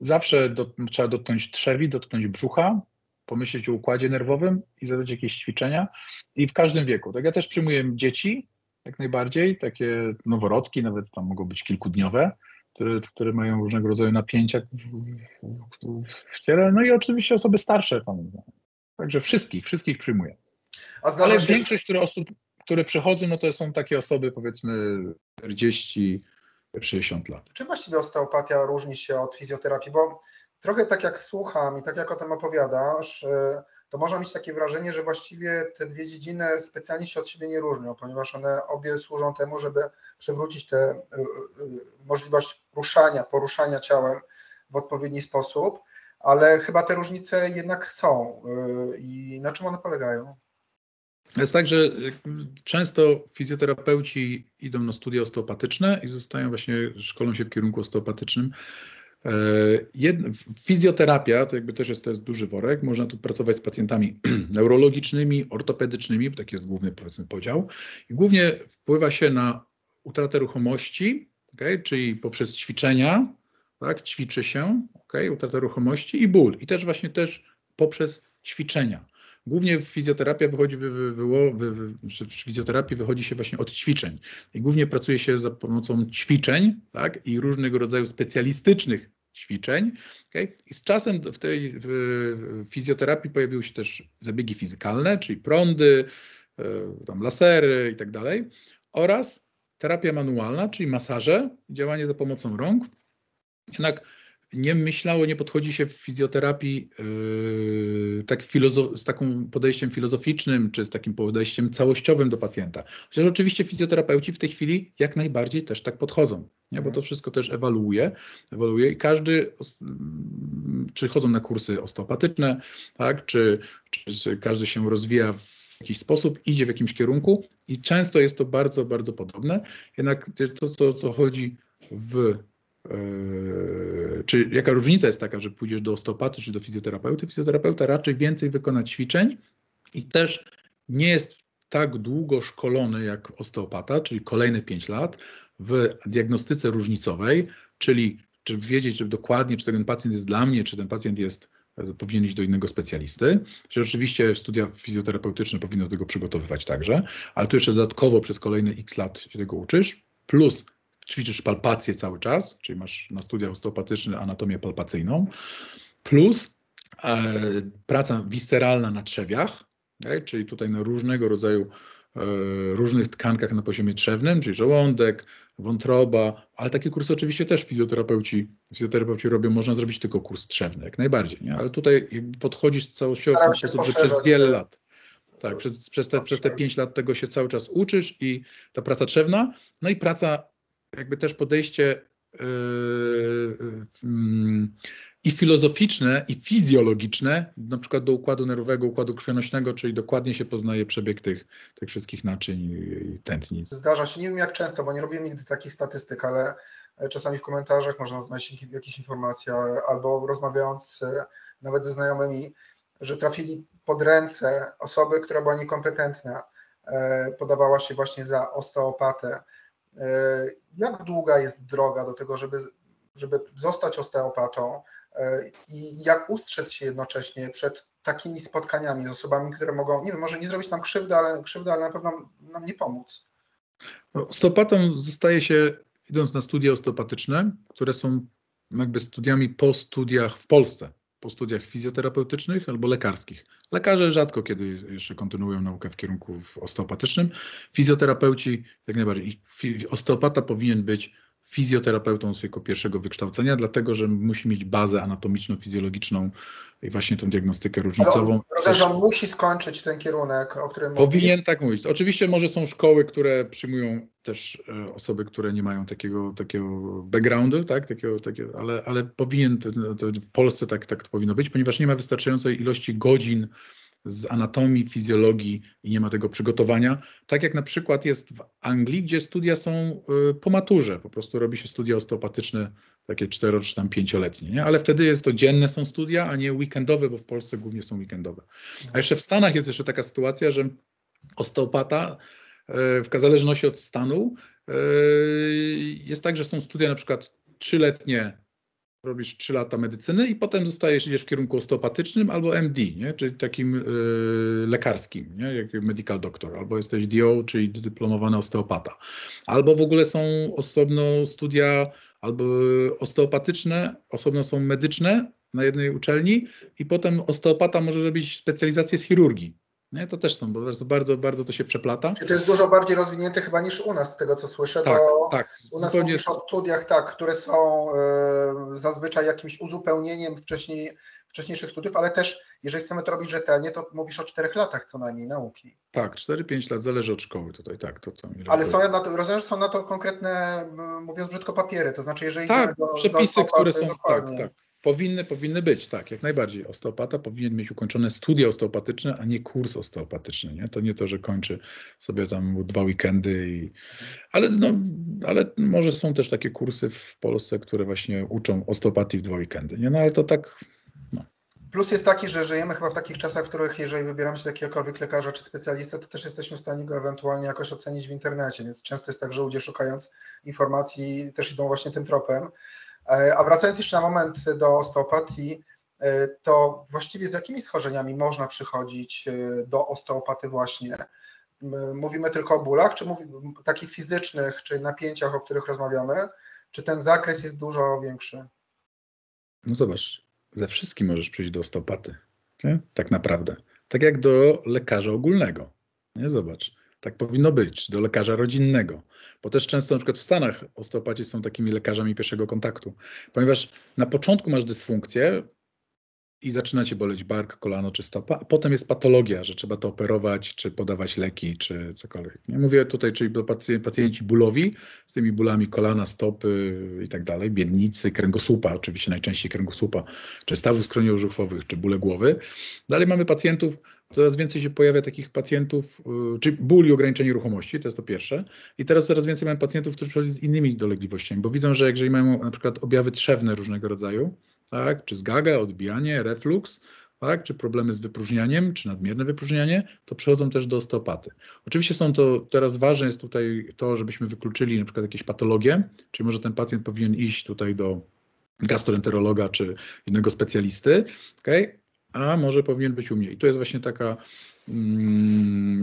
zawsze trzeba dotknąć trzewi, dotknąć brzucha, pomyśleć o układzie nerwowym i zadać jakieś ćwiczenia i w każdym wieku. Tak, ja też przyjmuję dzieci, jak najbardziej, takie noworodki, nawet tam mogą być kilkudniowe, które mają różnego rodzaju napięcia w ciele, no i oczywiście osoby starsze. Także wszystkich przyjmuję. Ale większość osób, które przychodzą, no to są takie osoby, powiedzmy 40-60 lat. Czy właściwie osteopatia różni się od fizjoterapii? Bo trochę tak jak słucham i tak jak o tym opowiadasz, to można mieć takie wrażenie, że właściwie te dwie dziedziny specjalnie się od siebie nie różnią, ponieważ one obie służą temu, żeby przywrócić tę możliwość poruszania ciałem w odpowiedni sposób, ale chyba te różnice jednak są. I na czym one polegają? Jest tak, że często fizjoterapeuci idą na studia osteopatyczne i zostają szkolą się w kierunku osteopatycznym. Fizjoterapia to jakby też jest duży worek, można tu pracować z pacjentami neurologicznymi, ortopedycznymi, bo taki jest główny, powiedzmy, podział. I głównie wpływa się na utratę ruchomości, czyli poprzez ćwiczenia, ćwiczy się, utratę ruchomości i ból. I też poprzez ćwiczenia. Głównie w fizjoterapii wychodzi się właśnie od ćwiczeń. I głównie pracuje się za pomocą ćwiczeń, i różnego rodzaju specjalistycznych ćwiczeń. I z czasem w fizjoterapii pojawiły się też zabiegi fizykalne, czyli prądy, lasery i tak dalej. Oraz terapia manualna, czyli masaże, działanie za pomocą rąk. Jednak nie podchodzi się w fizjoterapii z takim podejściem filozoficznym, czy z takim podejściem całościowym do pacjenta. Chociaż oczywiście fizjoterapeuci w tej chwili jak najbardziej też tak podchodzą, bo to wszystko też ewaluuje i każdy, czy chodzą na kursy osteopatyczne, czy każdy się rozwija w jakiś sposób, idzie w jakimś kierunku i często jest to bardzo, bardzo podobne. Jednak to, o co chodzi czy jaka różnica jest taka, że pójdziesz do osteopaty czy do fizjoterapeuty? Fizjoterapeuta raczej więcej wykona ćwiczeń i też nie jest tak długo szkolony jak osteopata, czyli kolejne 5 lat w diagnostyce różnicowej, czyli czy wiedzieć dokładnie, czy ten pacjent jest dla mnie, czy ten pacjent powinien iść do innego specjalisty. Oczywiście studia fizjoterapeutyczne powinny do tego przygotowywać także, ale tu jeszcze dodatkowo przez kolejne x lat się tego uczysz, plus ćwiczysz palpację cały czas, czyli masz na studia osteopatyczne anatomię palpacyjną, plus praca wisceralna na trzewiach, czyli tutaj na różnego rodzaju, różnych tkankach na poziomie trzewnym, czyli żołądek, wątroba, ale takie kursy oczywiście też fizjoterapeuci robią, można zrobić tylko kurs trzewny, jak najbardziej, ale tutaj podchodzisz całościowo w ten sposób, że przez wiele lat. Tak, przez te 5 lat tego się cały czas uczysz i ta praca trzewna, no i praca jakby też podejście i filozoficzne, i fizjologiczne, na przykład do układu nerwowego, układu krwionośnego, czyli dokładnie się poznaje przebieg tych wszystkich naczyń i tętnic. Zdarza się, nie wiem jak często, bo nie robię nigdy takich statystyk, ale czasami w komentarzach można znaleźć jakieś informacje, albo rozmawiając nawet ze znajomymi, że trafili pod ręce osoby, która była niekompetentna, podawała się właśnie za osteopatę. Jak długa jest droga do tego, żeby zostać osteopatą i jak ustrzec się jednocześnie przed takimi spotkaniami z osobami, które mogą, nie wiem, może nie zrobić nam krzywdy, ale na pewno nam nie pomóc? Osteopatą zostaje się, idąc na studia osteopatyczne, które są jakby studiami po studiach w Polsce, po studiach fizjoterapeutycznych albo lekarskich. Lekarze rzadko kiedy jeszcze kontynuują naukę w kierunku osteopatycznym. Fizjoterapeuci jak najbardziej. Osteopata powinien być fizjoterapeutą swojego pierwszego wykształcenia, dlatego że musi mieć bazę anatomiczno-fizjologiczną i właśnie tą diagnostykę różnicową. Rozumiem, on musi skończyć ten kierunek, o którym powinien tak mówić. Oczywiście może są szkoły, które przyjmują też osoby, które nie mają takiego backgroundu, ale powinien, w Polsce tak to powinno być, ponieważ nie ma wystarczającej ilości godzin z anatomii, fizjologii i nie ma tego przygotowania. Tak jak na przykład jest w Anglii, gdzie studia są po maturze. Po prostu robi się studia osteopatyczne, takie 4 czy tam 5-letnie. Nie? Ale wtedy jest to dzienne są studia, a nie weekendowe, bo w Polsce głównie są weekendowe. A jeszcze w Stanach jest jeszcze taka sytuacja, że osteopata w zależności od stanu jest tak, że są studia na przykład 3-letnie, robisz 3 lata medycyny i potem idziesz w kierunku osteopatycznym albo MD, czyli takim lekarskim, jak medical doctor, albo jesteś DO, czyli dyplomowany osteopata. Albo w ogóle są osobno studia albo osteopatyczne, osobno są medyczne na jednej uczelni i potem osteopata może robić specjalizację z chirurgii. Nie? To też są, bo bardzo, bardzo to się przeplata. Czyli to jest dużo bardziej rozwinięte chyba niż u nas, z tego co słyszę. Tak, bo tak. U nas mówisz o studiach, tak, które są zazwyczaj jakimś uzupełnieniem wcześniejszych studiów, ale też jeżeli chcemy to robić rzetelnie, to mówisz o 4 latach co najmniej nauki. Tak, 4-5 lat, zależy od szkoły tutaj. Tak, to ale są na to, rozumiem, że są na to konkretne, mówiąc brzydko, papiery, to znaczy jeżeli... Tak, przepisy, do które są, dokładnie. Tak, tak. Powinny być, tak, jak najbardziej. Osteopata powinien mieć ukończone studia osteopatyczne, a nie kurs osteopatyczny. Nie? To nie to, że kończy sobie tam 2 weekendy. Ale może są też takie kursy w Polsce, które właśnie uczą osteopatii w 2 weekendy. Nie? No ale to tak... No. Plus jest taki, że żyjemy chyba w takich czasach, w których jeżeli wybieramy się do jakiegokolwiek lekarza czy specjalistę, to też jesteśmy w stanie go ewentualnie jakoś ocenić w internecie, więc często jest tak, że ludzie szukając informacji też idą właśnie tym tropem. A wracając jeszcze na moment do osteopatii, to właściwie z jakimi schorzeniami można przychodzić do osteopaty właśnie? Mówimy tylko o bólach, czy takich fizycznych, czy napięciach, o których rozmawiamy? Czy ten zakres jest dużo większy? No zobacz, ze wszystkim możesz przyjść do osteopaty, nie? Tak naprawdę. Tak jak do lekarza ogólnego, nie? Zobacz. Tak powinno być, do lekarza rodzinnego, bo też często na przykład w Stanach osteopaci są takimi lekarzami pierwszego kontaktu, ponieważ na początku masz dysfunkcję i zaczyna cię boleć bark, kolano czy stopa, a potem jest patologia, że trzeba to operować, czy podawać leki, czy cokolwiek. Nie mówię tutaj, czyli pacjenci bólowi, z tymi bólami kolana, stopy i tak dalej, miednicy, kręgosłupa, oczywiście najczęściej kręgosłupa, czy stawów skroniowo-żuchwowych, czy bóle głowy. Dalej mamy pacjentów, coraz więcej się pojawia takich pacjentów, czy ból i ograniczenie ruchomości, to jest to pierwsze. I teraz coraz więcej mamy pacjentów, którzy przychodzą z innymi dolegliwościami, bo widzą, że jeżeli mają na przykład objawy trzewne różnego rodzaju, tak, czy zgaga, odbijanie, refluks, tak, czy problemy z wypróżnianiem, czy nadmierne wypróżnianie, to przechodzą też do osteopaty. Oczywiście są to, teraz ważne jest tutaj to, żebyśmy wykluczyli na przykład jakieś patologie, czyli może ten pacjent powinien iść tutaj do gastroenterologa, czy innego specjalisty, okay? A może powinien być u mnie. I tu jest właśnie taka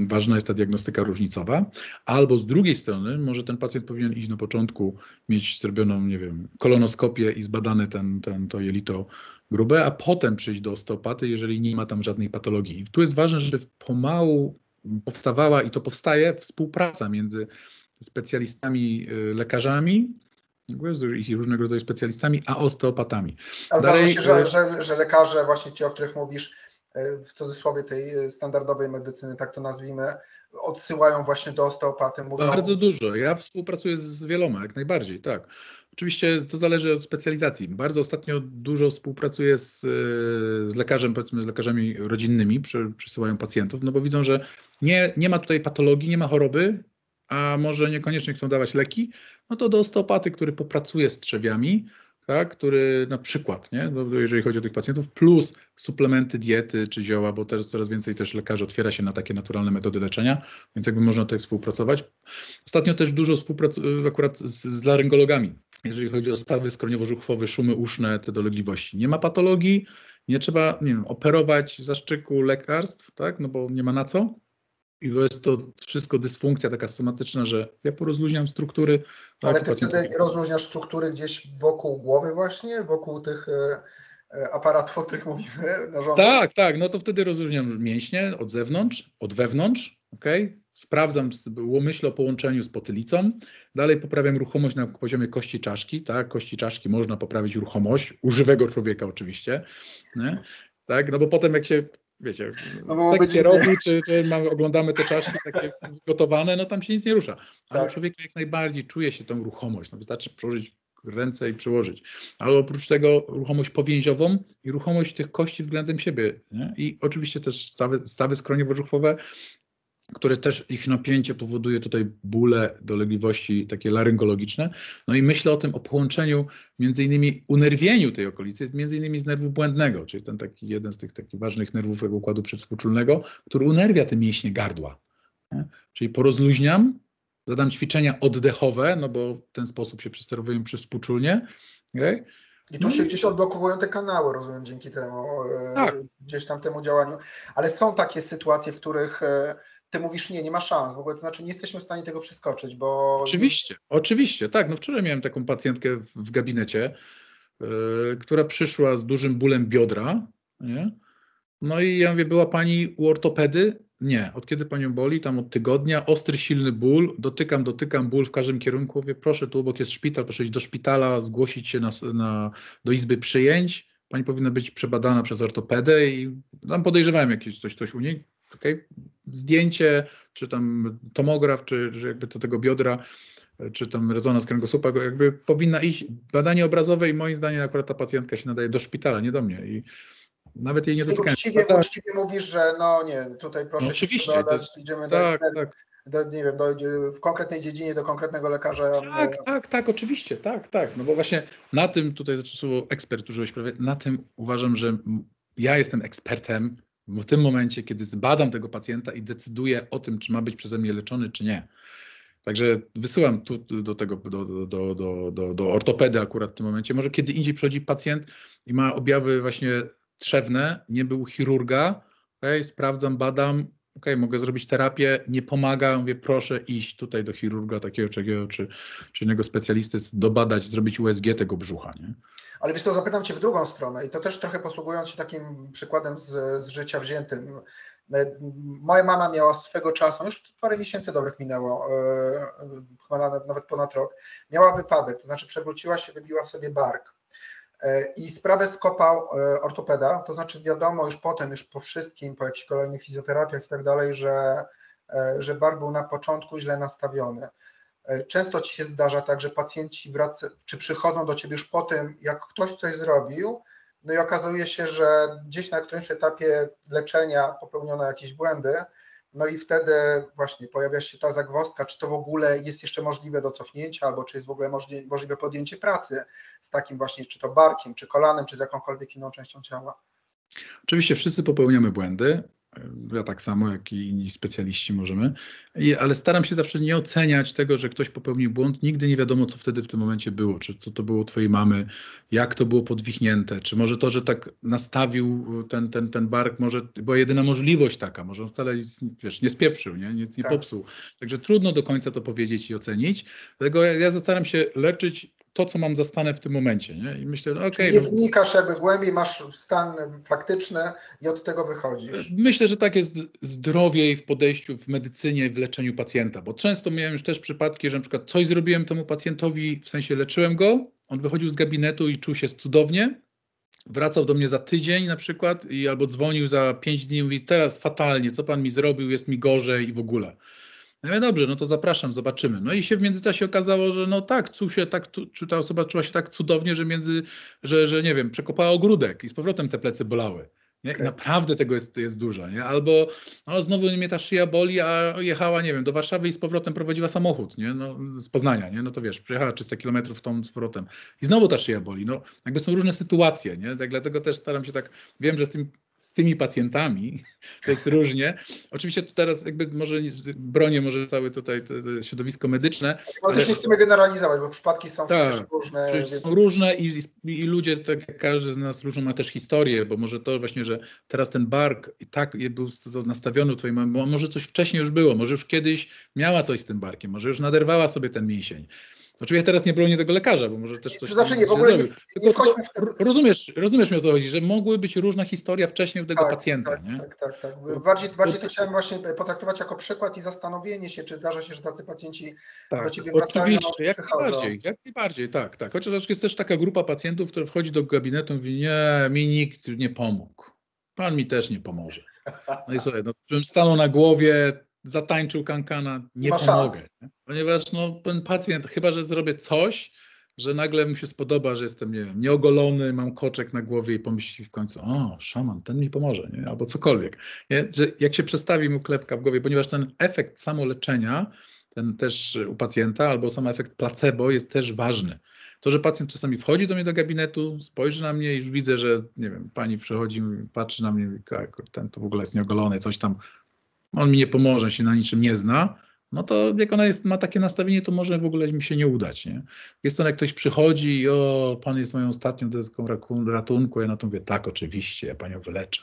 ważna jest ta diagnostyka różnicowa, albo z drugiej strony może ten pacjent powinien iść na początku, mieć zrobioną, nie wiem, kolonoskopię i zbadane to jelito grube, a potem przyjść do osteopaty, jeżeli nie ma tam żadnej patologii. I tu jest ważne, żeby pomału powstawała i to powstaje współpraca między specjalistami, lekarzami, i różnego rodzaju specjalistami, a osteopatami. A zdarza się, że lekarze właśnie ci, o których mówisz, w cudzysłowie tej standardowej medycyny, tak to nazwijmy, odsyłają właśnie do osteopaty. Mówią... Bardzo dużo. Ja współpracuję z wieloma, jak najbardziej, tak. Oczywiście to zależy od specjalizacji. Bardzo ostatnio dużo współpracuję z lekarzem, powiedzmy z lekarzami rodzinnymi, przysyłają pacjentów, no bo widzą, że nie ma tutaj patologii, nie ma choroby, a może niekoniecznie chcą dawać leki, no to do osteopaty, który popracuje z trzewiami, tak, który na przykład, nie, jeżeli chodzi o tych pacjentów, plus suplementy, diety czy zioła, bo teraz coraz więcej też lekarzy otwiera się na takie naturalne metody leczenia, więc jakby można tutaj współpracować. Ostatnio też dużo współpracuję akurat z laryngologami, jeżeli chodzi o stawy skroniowo-żuchwowe, szumy uszne, te dolegliwości. Nie ma patologii, nie trzeba, nie wiem, operować zaszczyku lekarstw, tak, no bo nie ma na co. I bo jest to wszystko dysfunkcja taka somatyczna, że ja porozluźniam struktury. Ale tak, ty wtedy rozluźniasz struktury gdzieś wokół głowy właśnie, wokół tych aparatów, o których mówimy, narządów. Tak, tak, no to wtedy rozluźniam mięśnie od zewnątrz, od wewnątrz, okej. Sprawdzam, myślę o połączeniu z potylicą. Dalej poprawiam ruchomość na poziomie kości czaszki, tak, kości czaszki można poprawić ruchomość, u żywego człowieka oczywiście, nie? Tak, no bo potem jak się... Wiecie, no sekcje robi, czy oglądamy te czaszki takie gotowane, no tam się nic nie rusza. Ale tak. Człowiek jak najbardziej czuje się tą ruchomość. No, wystarczy przełożyć ręce i przyłożyć. Ale oprócz tego ruchomość powięziową i ruchomość tych kości względem siebie. Nie? I oczywiście też stawy skroniowo-żuchwowe, które też ich napięcie powoduje tutaj bóle, dolegliwości takie laryngologiczne. No i myślę o tym, o połączeniu, między innymi unerwieniu tej okolicy, między innymi z nerwu błędnego, czyli ten taki jeden z tych takich ważnych nerwów układu przedwspółczulnego, który unerwia te mięśnie gardła. Nie? Czyli porozluźniam, zadam ćwiczenia oddechowe, no bo w ten sposób się przesterowujemy przedwspółczulnie. Okay? I tu się gdzieś odblokowują te kanały, rozumiem, dzięki temu, tak. Gdzieś tam temu działaniu. Ale są takie sytuacje, w których ty mówisz nie ma szans, w ogóle to znaczy nie jesteśmy w stanie tego przeskoczyć, bo... Oczywiście, tak, no wczoraj miałem taką pacjentkę w gabinecie, która przyszła z dużym bólem biodra, nie? No i ja mówię, była pani u ortopedy? Nie. Od kiedy panią boli? Tam od tygodnia. Ostry, silny ból. Dotykam, ból w każdym kierunku. Mówię, proszę, tu obok jest szpital, proszę iść do szpitala, zgłosić się do izby przyjęć. Pani powinna być przebadana przez ortopedę i tam podejrzewałem jakieś coś u niej. Okay. Zdjęcie, czy tam tomograf, czy jakby do tego biodra, czy tam rezonans kręgosłupa, jakby powinna iść badanie obrazowe i moim zdaniem akurat ta pacjentka się nadaje do szpitala, nie do mnie. I nawet jej nie dotykałem. Uczciwie mówisz, że no nie, tutaj proszę no oczywiście, się podać, idziemy w konkretnej dziedzinie do konkretnego lekarza. Tak, oczywiście. No bo właśnie na tym, tutaj słowo ekspert użyłeś prawie, na tym uważam, że ja jestem ekspertem w tym momencie, kiedy zbadam tego pacjenta i decyduję o tym, czy ma być przeze mnie leczony, czy nie. Także wysyłam tu do ortopedy akurat w tym momencie. Może kiedy indziej przychodzi pacjent i ma objawy właśnie trzewne, nie był chirurga, okay, sprawdzam, badam, okay, mogę zrobić terapię, nie pomaga, mówię, proszę iść tutaj do chirurga takiego czy innego specjalisty, dobadać, zrobić USG tego brzucha. Nie? Ale wiesz co, zapytam cię w drugą stronę i to też trochę posługując się takim przykładem z życia wziętym. Moja mama miała swego czasu, już parę miesięcy dobrych minęło, chyba nawet ponad rok, miała wypadek, to znaczy przewróciła się, wybiła sobie bark. I sprawę skopał ortopeda, to znaczy wiadomo już potem, już po wszystkim, po jakichś kolejnych fizjoterapiach i tak dalej, że bark był na początku źle nastawiony. Często ci się zdarza tak, że pacjenci wracają, czy przychodzą do ciebie już po tym, jak ktoś coś zrobił, no i okazuje się, że gdzieś na którymś etapie leczenia popełniono jakieś błędy, no i wtedy właśnie pojawia się ta zagwozdka, czy to w ogóle jest jeszcze możliwe do cofnięcia, albo czy jest w ogóle możliwe podjęcie pracy z takim właśnie, czy to barkiem, czy kolanem, czy z jakąkolwiek inną częścią ciała. Oczywiście wszyscy popełniamy błędy, ja tak samo, jak i inni specjaliści możemy, ale staram się zawsze nie oceniać tego, że ktoś popełnił błąd, nigdy nie wiadomo, co wtedy w tym momencie było, czy co to było u twojej mamy, jak to było podwichnięte, czy może to, że tak nastawił ten bark, może była jedyna możliwość taka, może on wcale nie spieprzył, nic nie popsuł. Także trudno do końca to powiedzieć i ocenić, dlatego ja staram się leczyć to, co mam za stanę w tym momencie. Nie? I myślę, no okej. Nie wnikasz jakby głębiej, masz stan faktyczny i od tego wychodzisz. Myślę, że tak jest zdrowiej w podejściu, w medycynie, w leczeniu pacjenta, bo często miałem już też przypadki, że na przykład coś zrobiłem temu pacjentowi, w sensie leczyłem go, on wychodził z gabinetu i czuł się cudownie, wracał do mnie za tydzień na przykład i albo dzwonił za 5 dni i mówi, teraz fatalnie, co pan mi zrobił, jest mi gorzej i w ogóle. No ja dobrze, no to zapraszam, zobaczymy. No i się w międzyczasie okazało, że no tak, ta osoba czuła się tak cudownie, że nie wiem, przekopała ogródek i z powrotem te plecy bolały. Nie? I naprawdę tego jest dużo. Nie? Albo no, znowu mnie ta szyja boli, a jechała, nie wiem, do Warszawy i z powrotem prowadziła samochód, nie? No, z Poznania, nie? No to wiesz, przejechała 300 km z powrotem i znowu ta szyja boli. No jakby są różne sytuacje, nie? Tak, dlatego też staram się tak, wiem, że z tymi pacjentami to jest różnie. Oczywiście to teraz jakby bronię całe tutaj to środowisko medyczne. No też nie chcemy generalizować, bo przypadki są przecież różne. Są różne i ludzie, tak każdy z nas różną ma też historię, bo może to właśnie, że teraz ten bark i tak był nastawiony twojej mamy, może coś wcześniej już było, może już kiedyś miała coś z tym barkiem, może już naderwała sobie ten mięsień. Oczywiście ja teraz nie bronię tego lekarza, bo może też coś... Rozumiesz mnie o co chodzi, że mogły być różna historia wcześniej u tego pacjenta. Tak. Bardziej to chciałem właśnie potraktować jako przykład i zastanowienie się, czy zdarza się, że tacy pacjenci do ciebie wracają. Oczywiście, jak najbardziej. Chociaż jest też taka grupa pacjentów, która wchodzi do gabinetu i mówi, nie, mi nikt nie pomógł, pan mi też nie pomoże. No i słuchaj, żebym stanął na głowie, zatańczył kankana, nie pomogę. Nie? Ponieważ ten pacjent, chyba że zrobię coś, że nagle mu się spodoba, że jestem, nie wiem, nieogolony, mam koczek na głowie i pomyśli w końcu, o, szaman, ten mi pomoże, nie? Albo cokolwiek. Nie? Że jak się przestawi mu klepka w głowie, ponieważ ten efekt samoleczenia, ten też u pacjenta, albo sam efekt placebo jest też ważny. To, że pacjent czasami wchodzi do mnie do gabinetu, spojrzy na mnie i już widzę, że, nie wiem, pani przychodzi, patrzy na mnie i mówi, ten to w ogóle jest nieogolony, coś tam, on mi nie pomoże, się na niczym nie zna, no to jak ona ma takie nastawienie, to może w ogóle mi się nie udać. Nie? Jest to, jak ktoś przychodzi i o, pan jest moją ostatnią deską ratunku, ja na to mówię, tak, oczywiście, ja panią wyleczę.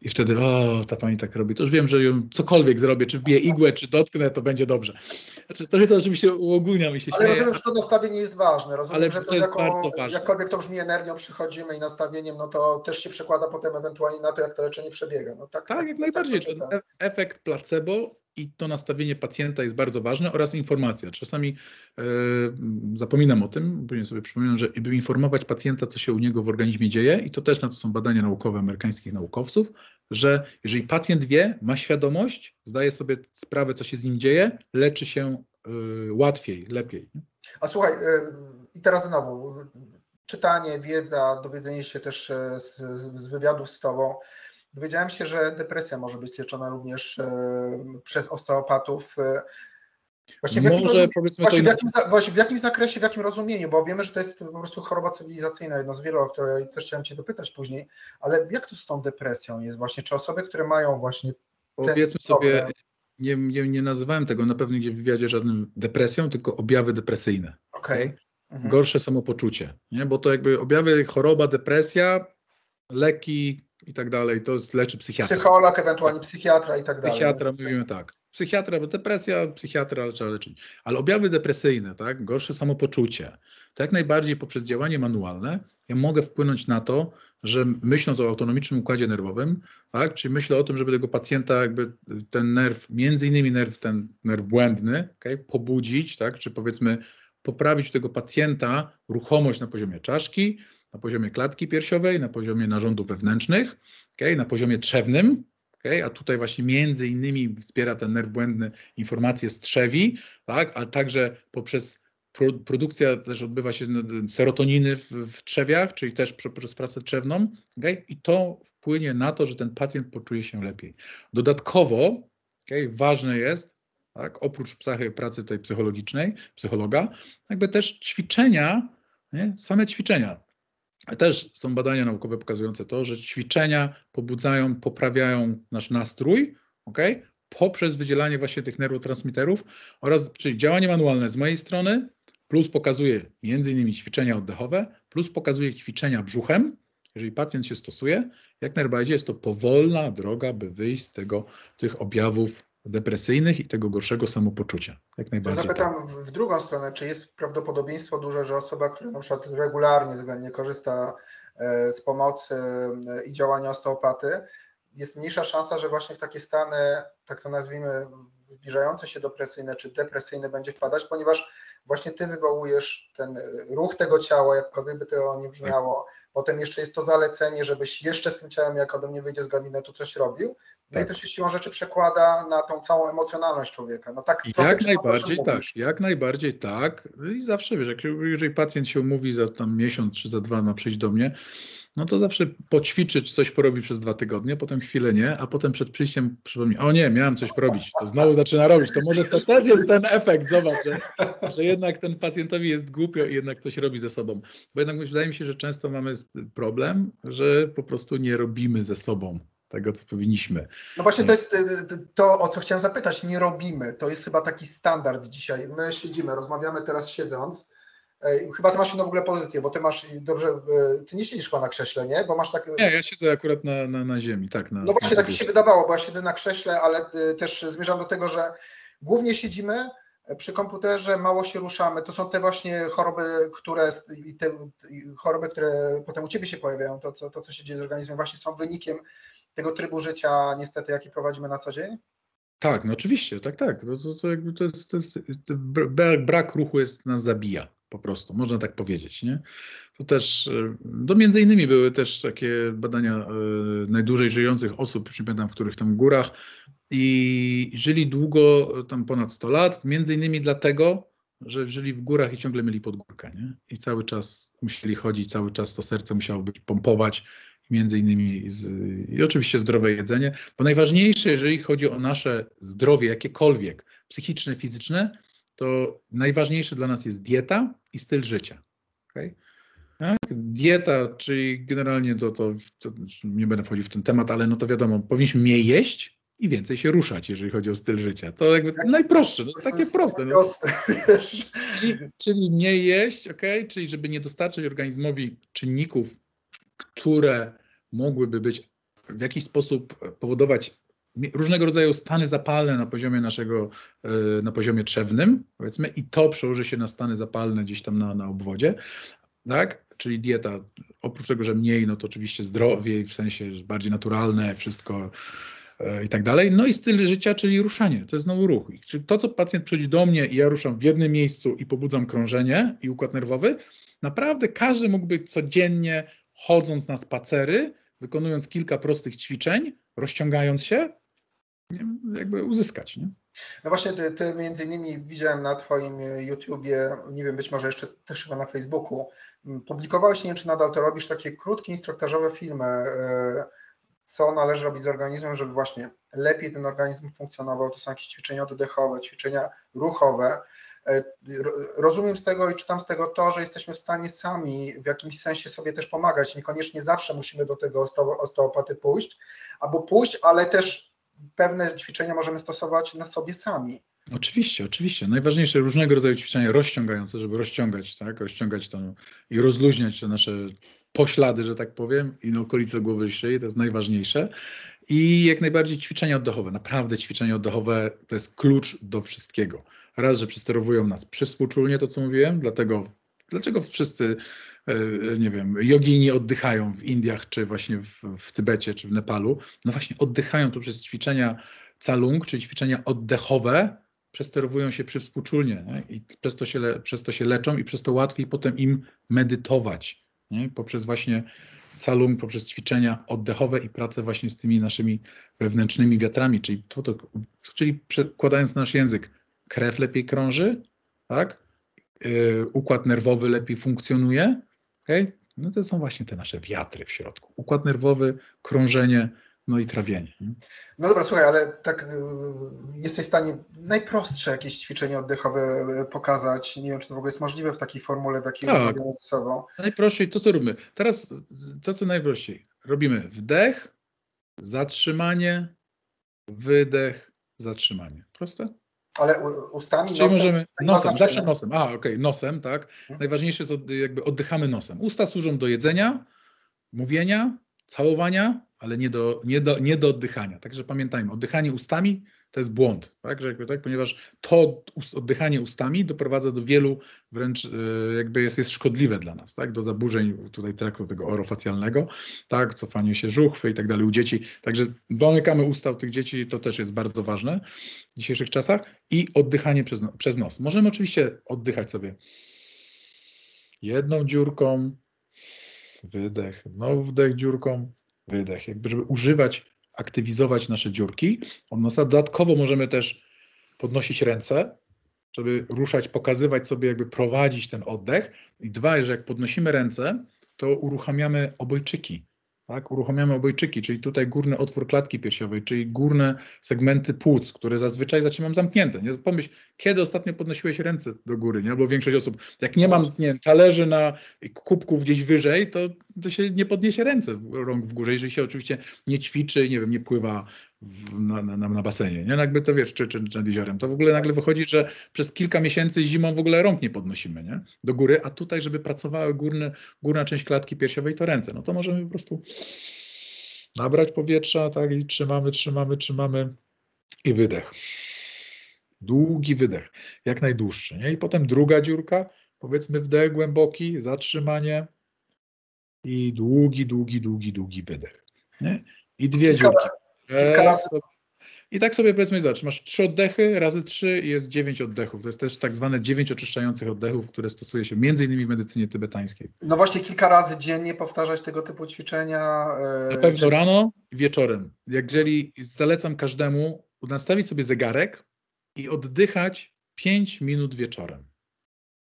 I wtedy, o, ta pani tak robi, to już wiem, że ją cokolwiek zrobię, czy wbiję igłę, czy dotknę, to będzie dobrze. Znaczy, to oczywiście uogólniam i się śmieję. Ale rozumiem, że to nastawienie jest ważne. Rozumiem, ale że to jest bardzo ważne. Jakkolwiek to brzmi energią przychodzimy i nastawieniem, no to też się przekłada potem ewentualnie na to, jak to leczenie przebiega. No tak, jak najbardziej. Tak. Efekt placebo i to nastawienie pacjenta jest bardzo ważne oraz informacja. Czasami zapominam o tym, bo nie sobie przypominam, że by informować pacjenta, co się u niego w organizmie dzieje i to też na to są badania naukowe amerykańskich naukowców, że jeżeli pacjent wie, ma świadomość, zdaje sobie sprawę, co się z nim dzieje, leczy się łatwiej, lepiej. Nie? A słuchaj, i teraz znowu czytanie, wiedza, dowiedzenie się też z wywiadów z tobą. Dowiedziałem się, że depresja może być leczona również przez osteopatów. W jakim zakresie, w jakim rozumieniu, bo wiemy, że to jest po prostu choroba cywilizacyjna, jedno z wielu, o której też chciałem cię dopytać później, ale jak to z tą depresją jest właśnie? Czy osoby, które mają właśnie ten powiedzmy problem... sobie, nie nazywałem tego na pewno gdzie w wywiadzie żadnym depresją, tylko objawy depresyjne. Okay. Mhm. Gorsze samopoczucie, nie? Bo to jakby objawy, choroba, depresja, leki i tak dalej, to jest leczy psychiatra. Psycholog, ewentualnie psychiatra i tak dalej. Psychiatra, mówimy tak. Psychiatra, bo depresja, psychiatra trzeba leczyć. Ale objawy depresyjne, tak, gorsze samopoczucie, to jak najbardziej poprzez działanie manualne ja mogę wpłynąć na to, że myśląc o autonomicznym układzie nerwowym, tak, czyli myślę o tym, żeby tego pacjenta jakby ten nerw, między innymi ten nerw błędny, okay, pobudzić, tak, czy powiedzmy poprawić tego pacjenta ruchomość na poziomie czaszki, na poziomie klatki piersiowej, na poziomie narządów wewnętrznych, okay, na poziomie trzewnym, okay, a tutaj właśnie między innymi wspiera ten nerw błędny informacje z trzewi, tak, ale także poprzez produkcja też odbywa się serotoniny w trzewiach, czyli też przez pracę trzewną, okay, i to wpłynie na to, że ten pacjent poczuje się lepiej. Dodatkowo okay, ważne jest, tak, oprócz pracy tej psychologicznej, psychologa, jakby też ćwiczenia, nie, same ćwiczenia. Też są badania naukowe pokazujące to, że ćwiczenia pobudzają, poprawiają nasz nastrój, okay, poprzez wydzielanie właśnie tych neurotransmiterów oraz czyli działanie manualne z mojej strony, plus pokazuje między innymi ćwiczenia oddechowe, plus pokazuje ćwiczenia brzuchem. Jeżeli pacjent się stosuje, jak najbardziej jest to powolna droga, by wyjść z tych objawów depresyjnych i tego gorszego samopoczucia. Jak najbardziej. To zapytam w drugą stronę, czy jest prawdopodobieństwo duże, że osoba, która na przykład regularnie względnie korzysta z pomocy i działania osteopaty, jest mniejsza szansa, że właśnie w takie stany, tak to nazwijmy, zbliżające się depresyjne czy depresyjne będzie wpadać, ponieważ właśnie ty wywołujesz ten ruch tego ciała, jakkolwiek by to nie brzmiało. Tak. Potem jeszcze jest to zalecenie, żebyś jeszcze z tym ciałem, jak ode mnie wyjdzie z gabinetu, coś robił. No tak. I to się siłą rzeczy przekłada na tą całą emocjonalność człowieka. No tak, jak najbardziej tak. I zawsze wiesz, jeżeli pacjent się umówi za tam miesiąc czy za dwa ma przyjść do mnie, no to zawsze poćwiczy, czy coś porobi przez 2 tygodnie, potem chwilę nie, a potem przed przyjściem przypomni, o nie, miałem coś porobić, to znowu zaczyna robić. To może to też jest ten efekt, zobacz, że jednak ten pacjentowi jest głupio i jednak coś robi ze sobą. Bo jednak wydaje mi się, że często mamy problem, że po prostu nie robimy ze sobą tego, co powinniśmy. No właśnie to jest to, o co chciałem zapytać, nie robimy. To jest chyba taki standard dzisiaj. My siedzimy, rozmawiamy teraz siedząc. Chyba ty masz inną w ogóle pozycję, bo ty masz dobrze, ty nie siedzisz chyba na krześle, nie? Bo masz tak... Nie, ja siedzę akurat na ziemi, tak. No właśnie tak mi się wydawało, bo ja siedzę na krześle, ale też zmierzam do tego, że głównie siedzimy przy komputerze, mało się ruszamy. To są te właśnie choroby, które potem u ciebie się pojawiają, to co się dzieje z organizmem, właśnie są wynikiem tego trybu życia niestety, jaki prowadzimy na co dzień. Tak, no oczywiście, tak. Brak ruchu nas zabija. Po prostu, można tak powiedzieć, nie? To też, między innymi były też takie badania najdłużej żyjących osób, przypominam, w których tam górach i żyli długo, tam ponad 100 lat, między innymi dlatego, że żyli w górach i ciągle mieli podgórkę, nie? I cały czas musieli chodzić, cały czas to serce musiało być pompować, między innymi i oczywiście zdrowe jedzenie, bo najważniejsze, jeżeli chodzi o nasze zdrowie, jakiekolwiek, psychiczne, fizyczne, to najważniejsze dla nas jest dieta i styl życia. Okay? Tak? Dieta, czyli generalnie to nie będę wchodził w ten temat, ale no to wiadomo, powinniśmy mniej jeść i więcej się ruszać, jeżeli chodzi o styl życia. To jakby najprostsze, to takie proste. No. Czyli mniej jeść, okay? Czyli żeby nie dostarczyć organizmowi czynników, które mogłyby być w jakiś sposób powodować różnego rodzaju stany zapalne na poziomie naszego, na poziomie trzewnym, powiedzmy, i to przełoży się na stany zapalne gdzieś tam na obwodzie, tak? Czyli dieta, oprócz tego, że mniej, no to oczywiście zdrowiej, w sensie bardziej naturalne, wszystko i tak dalej. No i styl życia, czyli ruszanie, to jest znowu ruch. Czyli to, co pacjent przychodzi do mnie i ja ruszam w jednym miejscu i pobudzam krążenie i układ nerwowy, naprawdę każdy mógłby codziennie, chodząc na spacery, wykonując kilka prostych ćwiczeń, rozciągając się, jakby uzyskać, nie? No właśnie, ty między innymi widziałem na twoim YouTubie, nie wiem, być może jeszcze też chyba na Facebooku, publikowałeś, nie wiem, czy nadal to robisz, takie krótkie instruktażowe filmy, co należy robić z organizmem, żeby właśnie lepiej ten organizm funkcjonował. To są jakieś ćwiczenia oddechowe, ćwiczenia ruchowe. Rozumiem z tego i czytam z tego to, że jesteśmy w stanie sami w jakimś sensie sobie też pomagać. Niekoniecznie zawsze musimy do tego osteopaty pójść, ale też pewne ćwiczenia możemy stosować na sobie sami. Oczywiście, oczywiście. Najważniejsze różnego rodzaju ćwiczenia rozciągające, żeby rozciągać, tak? Rozciągać to i rozluźniać te nasze poślady, że tak powiem, i na okolice głowy i szyi, to jest najważniejsze. I jak najbardziej ćwiczenia oddechowe. Naprawdę ćwiczenia oddechowe to jest klucz do wszystkiego. Raz, że przysterowują nas przywspółczulnie, to co mówiłem, dlaczego wszyscy, nie wiem, jogini oddychają w Indiach, czy właśnie w Tybecie, czy w Nepalu? No właśnie oddychają to przez ćwiczenia calung, czy ćwiczenia oddechowe, przesterowują się przywspółczulnie, nie? I przez to się leczą i przez to łatwiej potem im medytować, nie? Poprzez właśnie calung, poprzez ćwiczenia oddechowe i pracę właśnie z tymi naszymi wewnętrznymi wiatrami, czyli przekładając na nasz język, krew lepiej krąży, tak? Układ nerwowy lepiej funkcjonuje, okay? No to są właśnie te nasze wiatry w środku. Układ nerwowy, krążenie, no i trawienie. No dobra, słuchaj, ale tak jesteś w stanie najprostsze jakieś ćwiczenie oddechowe pokazać. Nie wiem, czy to w ogóle jest możliwe w takiej formule, w jakiej robimy ze sobą. Najprościej to, co robimy. Teraz to, co najprościej. Robimy wdech, zatrzymanie, wydech, zatrzymanie. Proste? Ale ustami, czyli nosem? Możemy, nosem, zawsze nosem. Nosem, tak. Najważniejsze jest, jakby oddychamy nosem. Usta służą do jedzenia, mówienia, całowania, ale nie do oddychania. Także pamiętajmy, oddychanie ustami to jest błąd, tak? Że jakby tak, ponieważ to oddychanie ustami doprowadza do wielu, wręcz jakby jest szkodliwe dla nas, tak? Do zaburzeń tutaj traktu tego orofacjalnego, tak? Cofanie się żuchwy i tak dalej u dzieci. Także domykamy usta u tych dzieci, to też jest bardzo ważne w dzisiejszych czasach. I oddychanie przez nos. Możemy oczywiście oddychać sobie jedną dziurką, wydech, wdech dziurką, wydech, jakby żeby używać, aktywizować nasze dziurki od nosa. Dodatkowo możemy też podnosić ręce, żeby ruszać, pokazywać sobie, jakby prowadzić ten oddech. I dwa, że jak podnosimy ręce, to uruchamiamy obojczyki, tak? Uruchamiamy obojczyki, czyli tutaj górny otwór klatki piersiowej, czyli górne segmenty płuc, które zazwyczaj zaczynam zamknięte. Nie? Pomyśl, kiedy ostatnio podnosiłeś ręce do góry, nie? Bo większość osób, jak nie mam talerzy na kubków gdzieś wyżej, to się nie podniesie ręce, rąk w górze, jeżeli się oczywiście nie ćwiczy, nie wiem, nie pływa na basenie, nie? Jakby to wiesz, czy nad jeziorem, to w ogóle nagle wychodzi, że przez kilka miesięcy zimą w ogóle rąk nie podnosimy, nie? Do góry, a tutaj, żeby pracowały górna część klatki piersiowej, to ręce. No to możemy po prostu nabrać powietrza, tak? I trzymamy i wydech. Długi wydech, jak najdłuższy, nie? I potem druga dziurka, powiedzmy wdech głęboki, zatrzymanie i długi wydech, nie? I dwie dziurki. I tak sobie powiedzmy, zobacz, masz 3 oddechy, razy 3 jest 9 oddechów. To jest też tak zwane 9 oczyszczających oddechów, które stosuje się m.in. w medycynie tybetańskiej. No właśnie kilka razy dziennie powtarzać tego typu ćwiczenia. Na pewno rano i wieczorem. Jeżeli zalecam każdemu nastawić sobie zegarek i oddychać 5 minut wieczorem.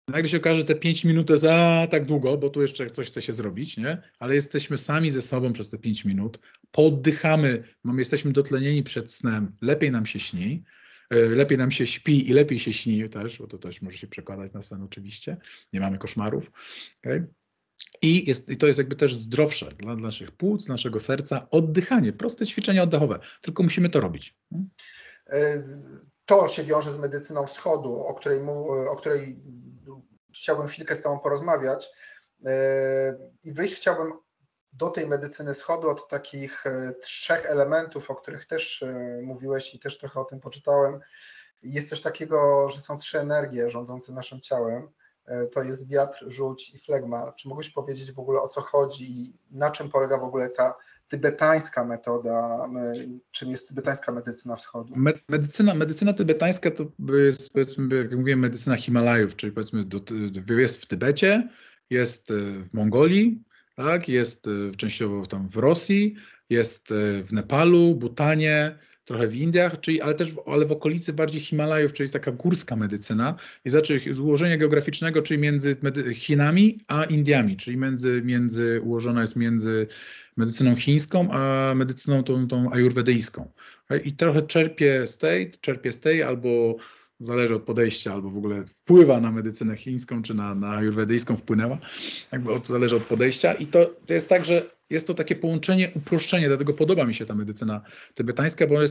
Nagle się okaże, że te 5 minut to jest tak długo, bo tu jeszcze coś chce się zrobić, nie? Ale jesteśmy sami ze sobą przez te 5 minut, poddychamy, jesteśmy dotlenieni przed snem, lepiej nam się śni, lepiej nam się śpi i lepiej się śni też, bo to też może się przekładać na sen oczywiście, nie mamy koszmarów. Okay? I to jest jakby też zdrowsze dla naszych płuc, naszego serca, oddychanie, proste ćwiczenia oddechowe, tylko musimy to robić. To się wiąże z medycyną wschodu, o której chciałbym chwilkę z Tobą porozmawiać i wyjść chciałbym do tej medycyny wschodu od takich trzech elementów, o których też mówiłeś i też trochę o tym poczytałem. Jest coś takiego, że są trzy energie rządzące naszym ciałem. To jest wiatr, żółć i flegma. Czy mógłbyś powiedzieć w ogóle, o co chodzi i na czym polega w ogóle ta tybetańska metoda, czym jest tybetańska medycyna wschodu? Medycyna tybetańska to jest, powiedzmy, jak mówiłem, medycyna Himalajów, czyli powiedzmy jest w Tybecie, jest w Mongolii, tak, jest częściowo tam w Rosji, jest w Nepalu, Bhutanie, trochę w Indiach, czyli, ale w okolicy bardziej Himalajów, czyli taka górska medycyna i znaczy ułożenia geograficznego, czyli między Chinami a Indiami, czyli ułożona jest między medycyną chińską a medycyną tą ajurwedyjską. I trochę czerpie z tej albo zależy od podejścia, albo w ogóle wpływa na medycynę chińską, czy na ajurwedyjską wpłynęła, jakby zależy od podejścia. I to jest tak, że jest to takie połączenie, uproszczenie, dlatego podoba mi się ta medycyna tybetańska, bo ona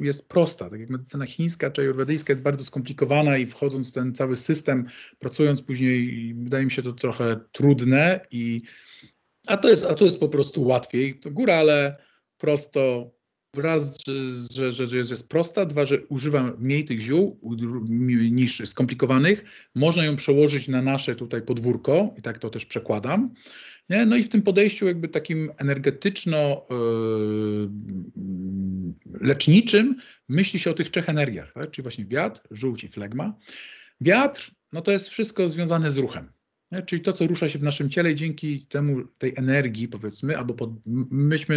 jest prosta, tak jak medycyna chińska czy ajurwedyjska jest bardzo skomplikowana i wchodząc w ten cały system, pracując później, wydaje mi się to trochę trudne, a to jest po prostu łatwiej. To górale, prosto. Raz, że jest prosta, dwa, że używam mniej tych ziół niż skomplikowanych, można ją przełożyć na nasze tutaj podwórko i tak to też przekładam. Nie? No i w tym podejściu jakby takim energetyczno-leczniczym myśli się o tych trzech energiach, tak? Czyli właśnie wiatr, żółć i flegma. Wiatr, no to jest wszystko związane z ruchem. Czyli to, co rusza się w naszym ciele i dzięki temu tej energii, powiedzmy, albo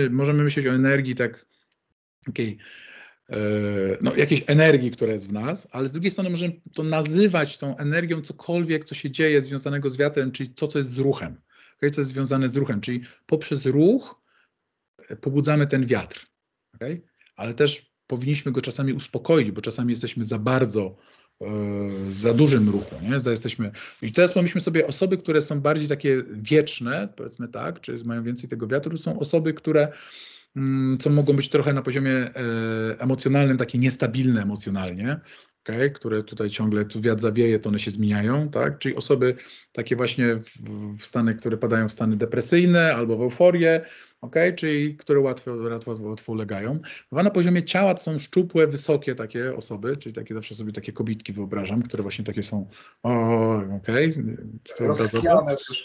możemy myśleć o energii tak jakiejś energii, która jest w nas, ale z drugiej strony możemy to nazywać tą energią cokolwiek, co się dzieje związanego z wiatrem, czyli to, co jest z ruchem, co jest związane z ruchem, czyli poprzez ruch pobudzamy ten wiatr, ale też powinniśmy go czasami uspokoić, bo czasami jesteśmy za bardzo w za dużym ruchu, nie? I teraz pomyślmy sobie, osoby, które są bardziej takie wieczne, powiedzmy tak, czy mają więcej tego wiatru, są osoby, które co mogą być trochę na poziomie emocjonalnym, takie niestabilne emocjonalnie, które tutaj ciągle tu wiatr zawieje, to one się zmieniają, tak? Czyli osoby takie właśnie w stany, które padają w stany depresyjne albo w euforię, czyli które łatwo ulegają. Na poziomie ciała to są szczupłe, wysokie takie osoby, czyli takie zawsze sobie takie kobitki wyobrażam, które właśnie takie są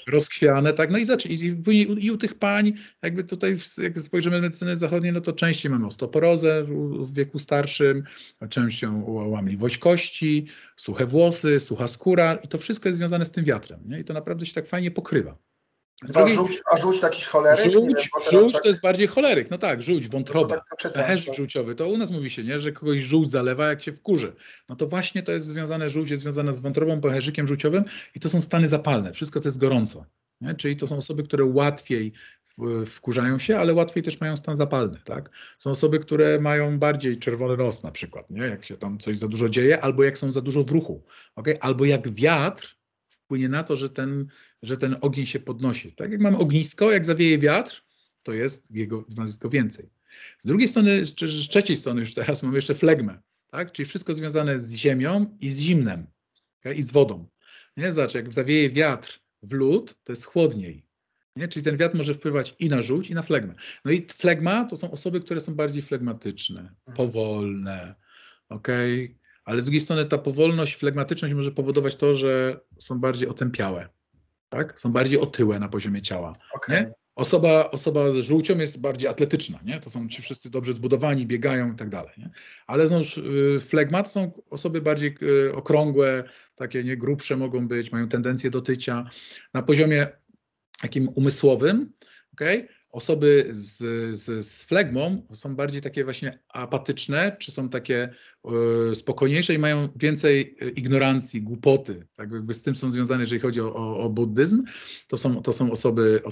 rozchwiane, tak. No i u tych pań, jakby tutaj jak spojrzymy na medycynę zachodnią, no to częściej mamy osteoporozę w wieku starszym, częściej łamliwość kości, suche włosy, sucha skóra i to wszystko jest związane z tym wiatrem, nie? I to naprawdę się tak fajnie pokrywa. A żółć taki choleryk? Żółć to jest bardziej choleryk, no tak, żółć, wątroba, pęcherz żółciowy, to u nas mówi się, nie, że kogoś żółć zalewa, jak się wkurzy. No to właśnie to jest związane, żółć jest związana z wątrobą, pęcherzykiem żółciowym i to są stany zapalne, wszystko co jest gorąco, nie? Czyli to są osoby, które łatwiej wkurzają się, ale łatwiej też mają stan zapalny, tak? Są osoby, które mają bardziej czerwony nos na przykład, nie? Jak się tam coś za dużo dzieje, albo jak są za dużo w ruchu, albo jak wiatr wpłynie na to, że ten ogień się podnosi. Tak jak mamy ognisko, jak zawieje wiatr, to jest jego więcej. Z drugiej strony, czy z trzeciej strony już teraz mamy jeszcze flegmę, tak? Czyli wszystko związane z ziemią i z zimnem, i z wodą. Nie? Znaczy, jak zawieje wiatr w lód, to jest chłodniej. Nie? Czyli ten wiatr może wpływać i na żółć, i na flegmę. No i flegma to są osoby, które są bardziej flegmatyczne, powolne, ale z drugiej strony ta powolność, flegmatyczność może powodować to, że są bardziej otępiałe, tak? Są bardziej otyłe na poziomie ciała. Nie? Osoba z żółcią jest bardziej atletyczna, nie? To są ci wszyscy dobrze zbudowani, biegają i tak dalej. Nie? Ale znowuż flegma to są osoby bardziej okrągłe, takie nie grubsze mogą być, mają tendencję do tycia. Na poziomie takim umysłowym, osoby z flegmą są bardziej takie właśnie apatyczne, czy są takie spokojniejsze i mają więcej ignorancji, głupoty. Tak jakby z tym są związane, jeżeli chodzi o buddyzm. To są osoby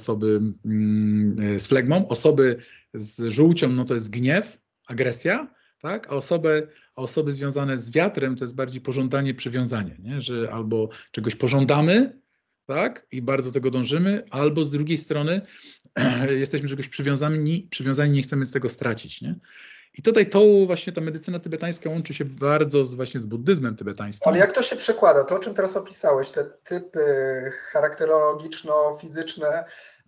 z flegmą. Osoby z żółcią, no to jest gniew, agresja, tak? A osoby związane z wiatrem to jest bardziej pożądanie, przywiązanie, nie? Że albo czegoś pożądamy, tak? I bardzo tego dążymy, albo z drugiej strony jesteśmy czegoś przywiązani, nie chcemy z tego stracić. Nie? I tutaj właśnie ta medycyna tybetańska łączy się bardzo z buddyzmem tybetańskim. Ale jak to się przekłada? To, o czym teraz opisałeś, te typy charakterologiczno-fizyczne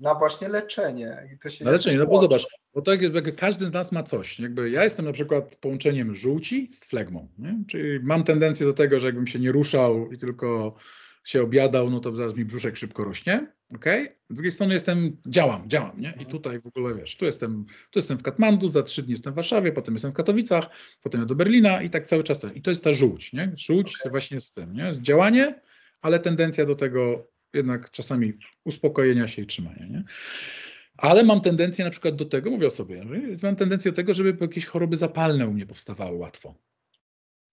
na właśnie leczenie. I to się na leczenie, bo zobacz, bo tak jakby każdy z nas ma coś. Jakby ja jestem na przykład połączeniem żółci z flegmą, nie? Czyli mam tendencję do tego, że jakbym się nie ruszał i tylko się obiadał, no to zaraz mi brzuszek szybko rośnie, okej? Z drugiej strony działam, nie? I tutaj w ogóle, tu jestem w Katmandu, za 3 dni jestem w Warszawie, potem jestem w Katowicach, potem do Berlina i tak cały czas. I to jest ta żółć, nie? Żółć właśnie z tym, nie? Działanie, ale tendencja do tego jednak czasami uspokojenia się i trzymania, nie? Ale mam tendencję na przykład do tego, mówię o sobie, mam tendencję do tego, żeby jakieś choroby zapalne u mnie powstawały łatwo.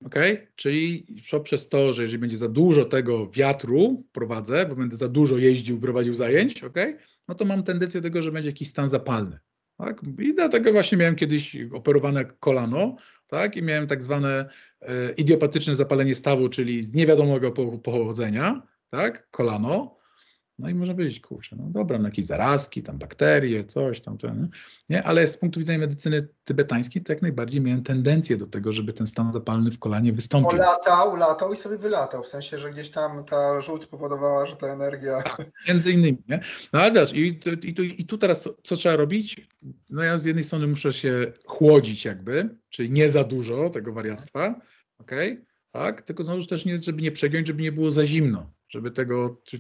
Okay? Czyli przez to, że jeżeli będzie za dużo tego wiatru prowadzę, bo będę za dużo jeździł, prowadził zajęć, okay? No to mam tendencję do tego, że będzie jakiś stan zapalny. Tak? I dlatego właśnie miałem kiedyś operowane kolano, tak? I miałem tak zwane idiopatyczne zapalenie stawu, czyli z niewiadomego pochodzenia, tak? Kolano. No i można powiedzieć, kurczę, no dobra, no jakieś zarazki, tam bakterie, coś tam, nie? Ale z punktu widzenia medycyny tybetańskiej to jak najbardziej miałem tendencję do tego, żeby ten stan zapalny w kolanie wystąpił. Ulatał i sobie wylatał, w sensie, że gdzieś tam ta żółć powodowała, że ta energia... Tak, między innymi, nie? No ale wiesz, i tu teraz co trzeba robić? No ja z jednej strony muszę się chłodzić czyli nie za dużo tego wariactwa, okej? Tak? Tylko znowu też, żeby nie przegiąć, żeby nie było za zimno. Żeby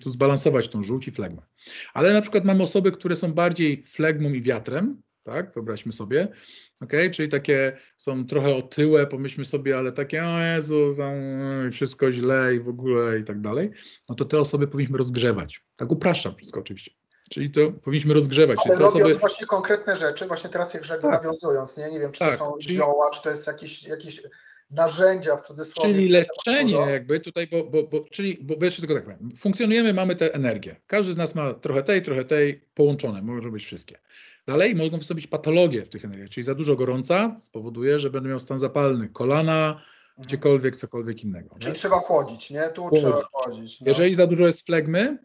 tu zbalansować tą żółć i flegmę. Ale na przykład mamy osoby, które są bardziej flegmą i wiatrem, tak, wyobraźmy sobie, czyli takie są trochę otyłe, pomyślmy sobie, ale takie, o Jezu, tam wszystko źle i w ogóle i tak dalej, no to te osoby powinniśmy rozgrzewać. Tak upraszczam wszystko oczywiście. Czyli to powinniśmy rozgrzewać. Ale robiąc osoby... właśnie konkretne rzeczy, właśnie teraz jak tak. Nawiązując, nie wiem, czy tak, to są zioła, czy to jest jakiś... narzędzia w cudzysłowie. Czyli leczenie tutaj, bo jeszcze tylko tak powiem, funkcjonujemy, mamy tę energię. Każdy z nas ma trochę tej, połączone, mogą być wszystkie. Dalej mogą wystąpić patologie w tych energiach, czyli za dużo gorąca spowoduje, że będę miał stan zapalny kolana, gdziekolwiek, cokolwiek innego. Czyli trzeba chłodzić, nie? Trzeba chłodzić. No. Jeżeli za dużo jest flegmy,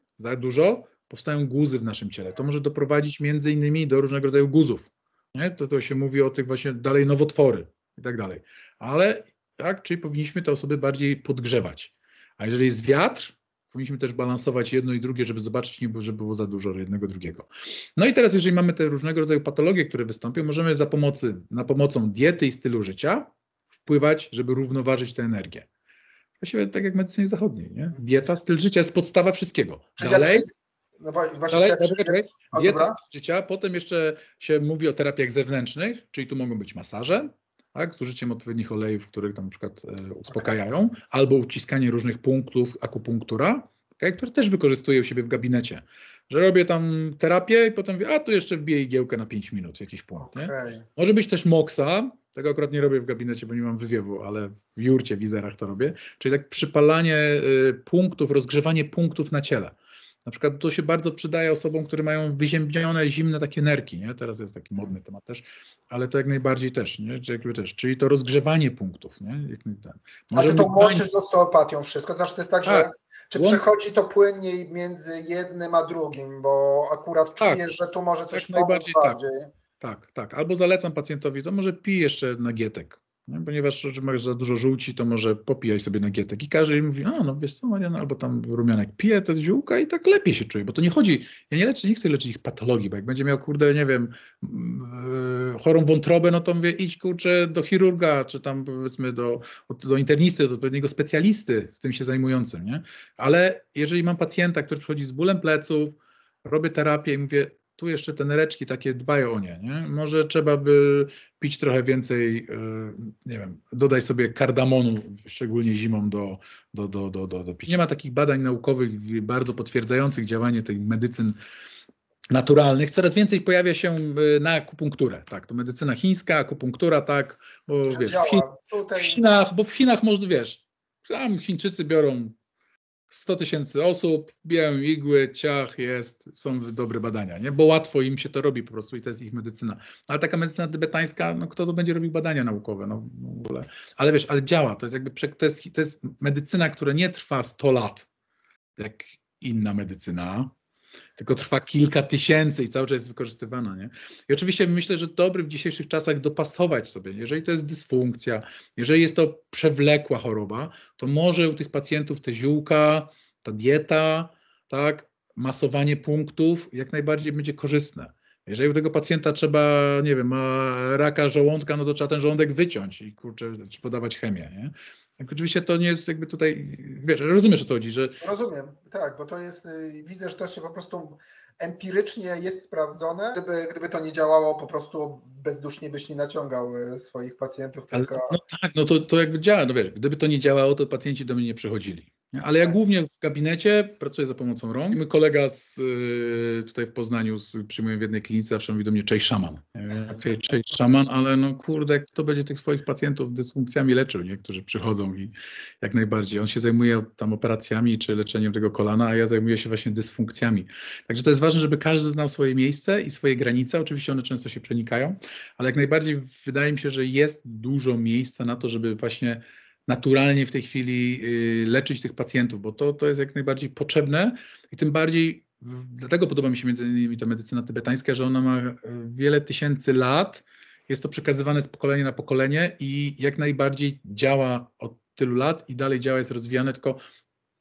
powstają guzy w naszym ciele. To może doprowadzić między innymi do różnego rodzaju guzów. Nie? To się mówi o tych właśnie dalej nowotwory. I tak dalej. Ale tak, czyli powinniśmy te osoby bardziej podgrzewać. A jeżeli jest wiatr, powinniśmy też balansować jedno i drugie, żeby zobaczyć, żeby było za dużo jednego drugiego. No i teraz, jeżeli mamy te różnego rodzaju patologie, które wystąpią, możemy za pomocą diety i stylu życia wpływać, żeby równoważyć tę energię. Właściwie tak jak w medycynie zachodniej, nie? Dieta, styl życia jest podstawa wszystkiego. Dalej. No właśnie dieta, styl życia, potem jeszcze się mówi o terapiach zewnętrznych, czyli tu mogą być masaże. Tak, z użyciem odpowiednich olejów, których tam na przykład uspokajają, albo uciskanie różnych punktów, akupunktura, które też wykorzystuję u siebie w gabinecie. Że robię tam terapię i potem mówię, tu jeszcze wbiję igiełkę na 5 minut, jakiś punkt. Nie? Może być też moksa, tego akurat nie robię w gabinecie, bo nie mam wywiewu, ale w jurcie, w izerach to robię. Czyli tak przypalanie punktów, rozgrzewanie punktów na ciele. Na przykład to się bardzo przydaje osobom, które mają wyziębione, zimne takie nerki, nie? Teraz jest taki modny temat też, ale to jak najbardziej też, nie? Czyli to rozgrzewanie punktów, nie? A ty to łączysz z osteopatią wszystko, to znaczy to jest tak, że czy przechodzi to płynnie między jednym a drugim, bo akurat czujesz, że tu może coś pomóc bardziej. Tak. Albo zalecam pacjentowi, to może pij jeszcze nagietek. Ponieważ że masz za dużo żółci, to może popijaj sobie nagietek. I każdy mówi, no wiesz co, Marian, albo tam rumianek pije te ziółka i tak lepiej się czuje, bo to nie chodzi, ja nie chcę leczyć ich patologii, bo jak będzie miał, chorą wątrobę, no to mówię, idź kurczę do chirurga, czy tam powiedzmy do internisty, do odpowiedniego specjalisty z tym się zajmującym, nie? Ale jeżeli mam pacjenta, który przychodzi z bólem pleców, robię terapię i mówię, tu jeszcze te nereczki takie dbają o nie, nie? Może trzeba by pić trochę więcej, nie wiem, dodaj sobie kardamonu, szczególnie zimą do picia. Nie ma takich badań naukowych bardzo potwierdzających działanie tych medycyn naturalnych. Coraz więcej pojawia się na akupunkturę, tak, to medycyna chińska, akupunktura, tak, bo wiesz, w Chinach można, wiesz, tam Chińczycy biorą 100 000 osób, biją igły, ciach, są dobre badania, nie? Bo łatwo im się to robi po prostu i to jest ich medycyna. Ale taka medycyna tybetańska, no kto to będzie robił badania naukowe, no w ogóle. Ale wiesz, ale działa, to jest medycyna, która nie trwa 100 lat, jak inna medycyna, tylko trwa kilka tysięcy i cały czas jest wykorzystywana. Nie? I oczywiście myślę, że dobry w dzisiejszych czasach dopasować sobie. Jeżeli to jest dysfunkcja, jeżeli jest to przewlekła choroba, to może u tych pacjentów te ziółka, ta dieta, tak, masowanie punktów jak najbardziej będzie korzystne. Jeżeli u tego pacjenta trzeba, nie wiem, ma raka żołądka, no to trzeba ten żołądek wyciąć i kurczę, czy podawać chemię, nie? Tak, oczywiście to nie jest jakby tutaj, wiesz, rozumiesz o co chodzi, że... Rozumiem, tak, bo to jest, widzę, że to się po prostu empirycznie jest sprawdzone. Gdyby to nie działało, po prostu bezdusznie byś nie naciągał swoich pacjentów, tylko... Ale, no tak, no to jakby działa, no wiesz, gdyby to nie działało, to pacjenci do mnie nie przychodzili. Ale ja głównie w gabinecie pracuję za pomocą rąk. Mój kolega tutaj w Poznaniu przyjmuje w jednej klinice, zawsze mówi do mnie cześć szaman. Okay, cześć szaman, ale no kurde, kto będzie tych swoich pacjentów dysfunkcjami leczył, nie? Którzy przychodzą i jak najbardziej. On się zajmuje tam operacjami czy leczeniem tego kolana, a ja zajmuję się właśnie dysfunkcjami. Także to jest ważne, żeby każdy znał swoje miejsce i swoje granice. Oczywiście one często się przenikają, ale jak najbardziej wydaje mi się, że jest dużo miejsca na to, żeby właśnie naturalnie w tej chwili leczyć tych pacjentów, bo to jest jak najbardziej potrzebne i tym bardziej, dlatego podoba mi się między innymi ta medycyna tybetańska, że ona ma wiele tysięcy lat, jest to przekazywane z pokolenia na pokolenie i jak najbardziej działa od tylu lat i dalej działa, jest rozwijane, tylko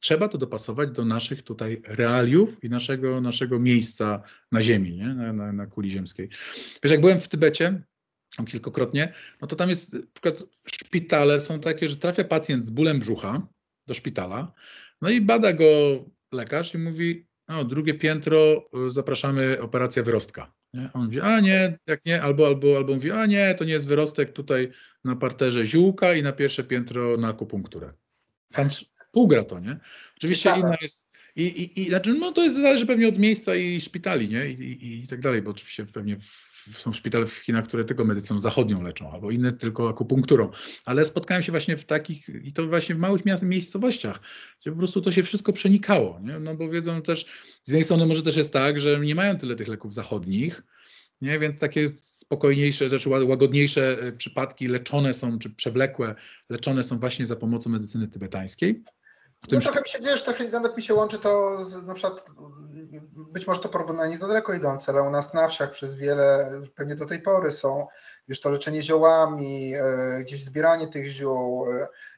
trzeba to dopasować do naszych tutaj realiów i naszego miejsca na ziemi, nie? Na kuli ziemskiej. Wiesz, jak byłem w Tybecie, kilkukrotnie, no to tam jest, na przykład szpitale są takie, że trafia pacjent z bólem brzucha do szpitala, no i bada go lekarz i mówi, no drugie piętro, zapraszamy, operacja wyrostka. Nie? On mówi, a nie, jak nie, albo mówi, a nie, to nie jest wyrostek, tutaj na parterze ziółka i na pierwsze piętro na akupunkturę. Tam półgra to, nie? Oczywiście inna jest. Znaczy, no to jest, zależy pewnie od miejsca i szpitali, nie? I tak dalej, bo oczywiście pewnie są szpitale w Chinach, które tylko medycyną zachodnią leczą, albo inne tylko akupunkturą. Ale spotkałem się właśnie w takich, i to właśnie w małych miejscowościach, gdzie po prostu to się wszystko przenikało, nie? No bo wiedzą też, z jednej strony może też jest tak, że nie mają tyle tych leków zachodnich, nie? Więc takie spokojniejsze rzeczy, łagodniejsze przypadki leczone są, czy przewlekłe leczone są właśnie za pomocą medycyny tybetańskiej. No, trochę mi się, wiesz, trochę nawet mi się łączy to, z, na przykład, być może to porównanie za daleko idące, ale u nas na wsiach przez wiele, pewnie do tej pory są, wiesz, to leczenie ziołami, gdzieś zbieranie tych ziół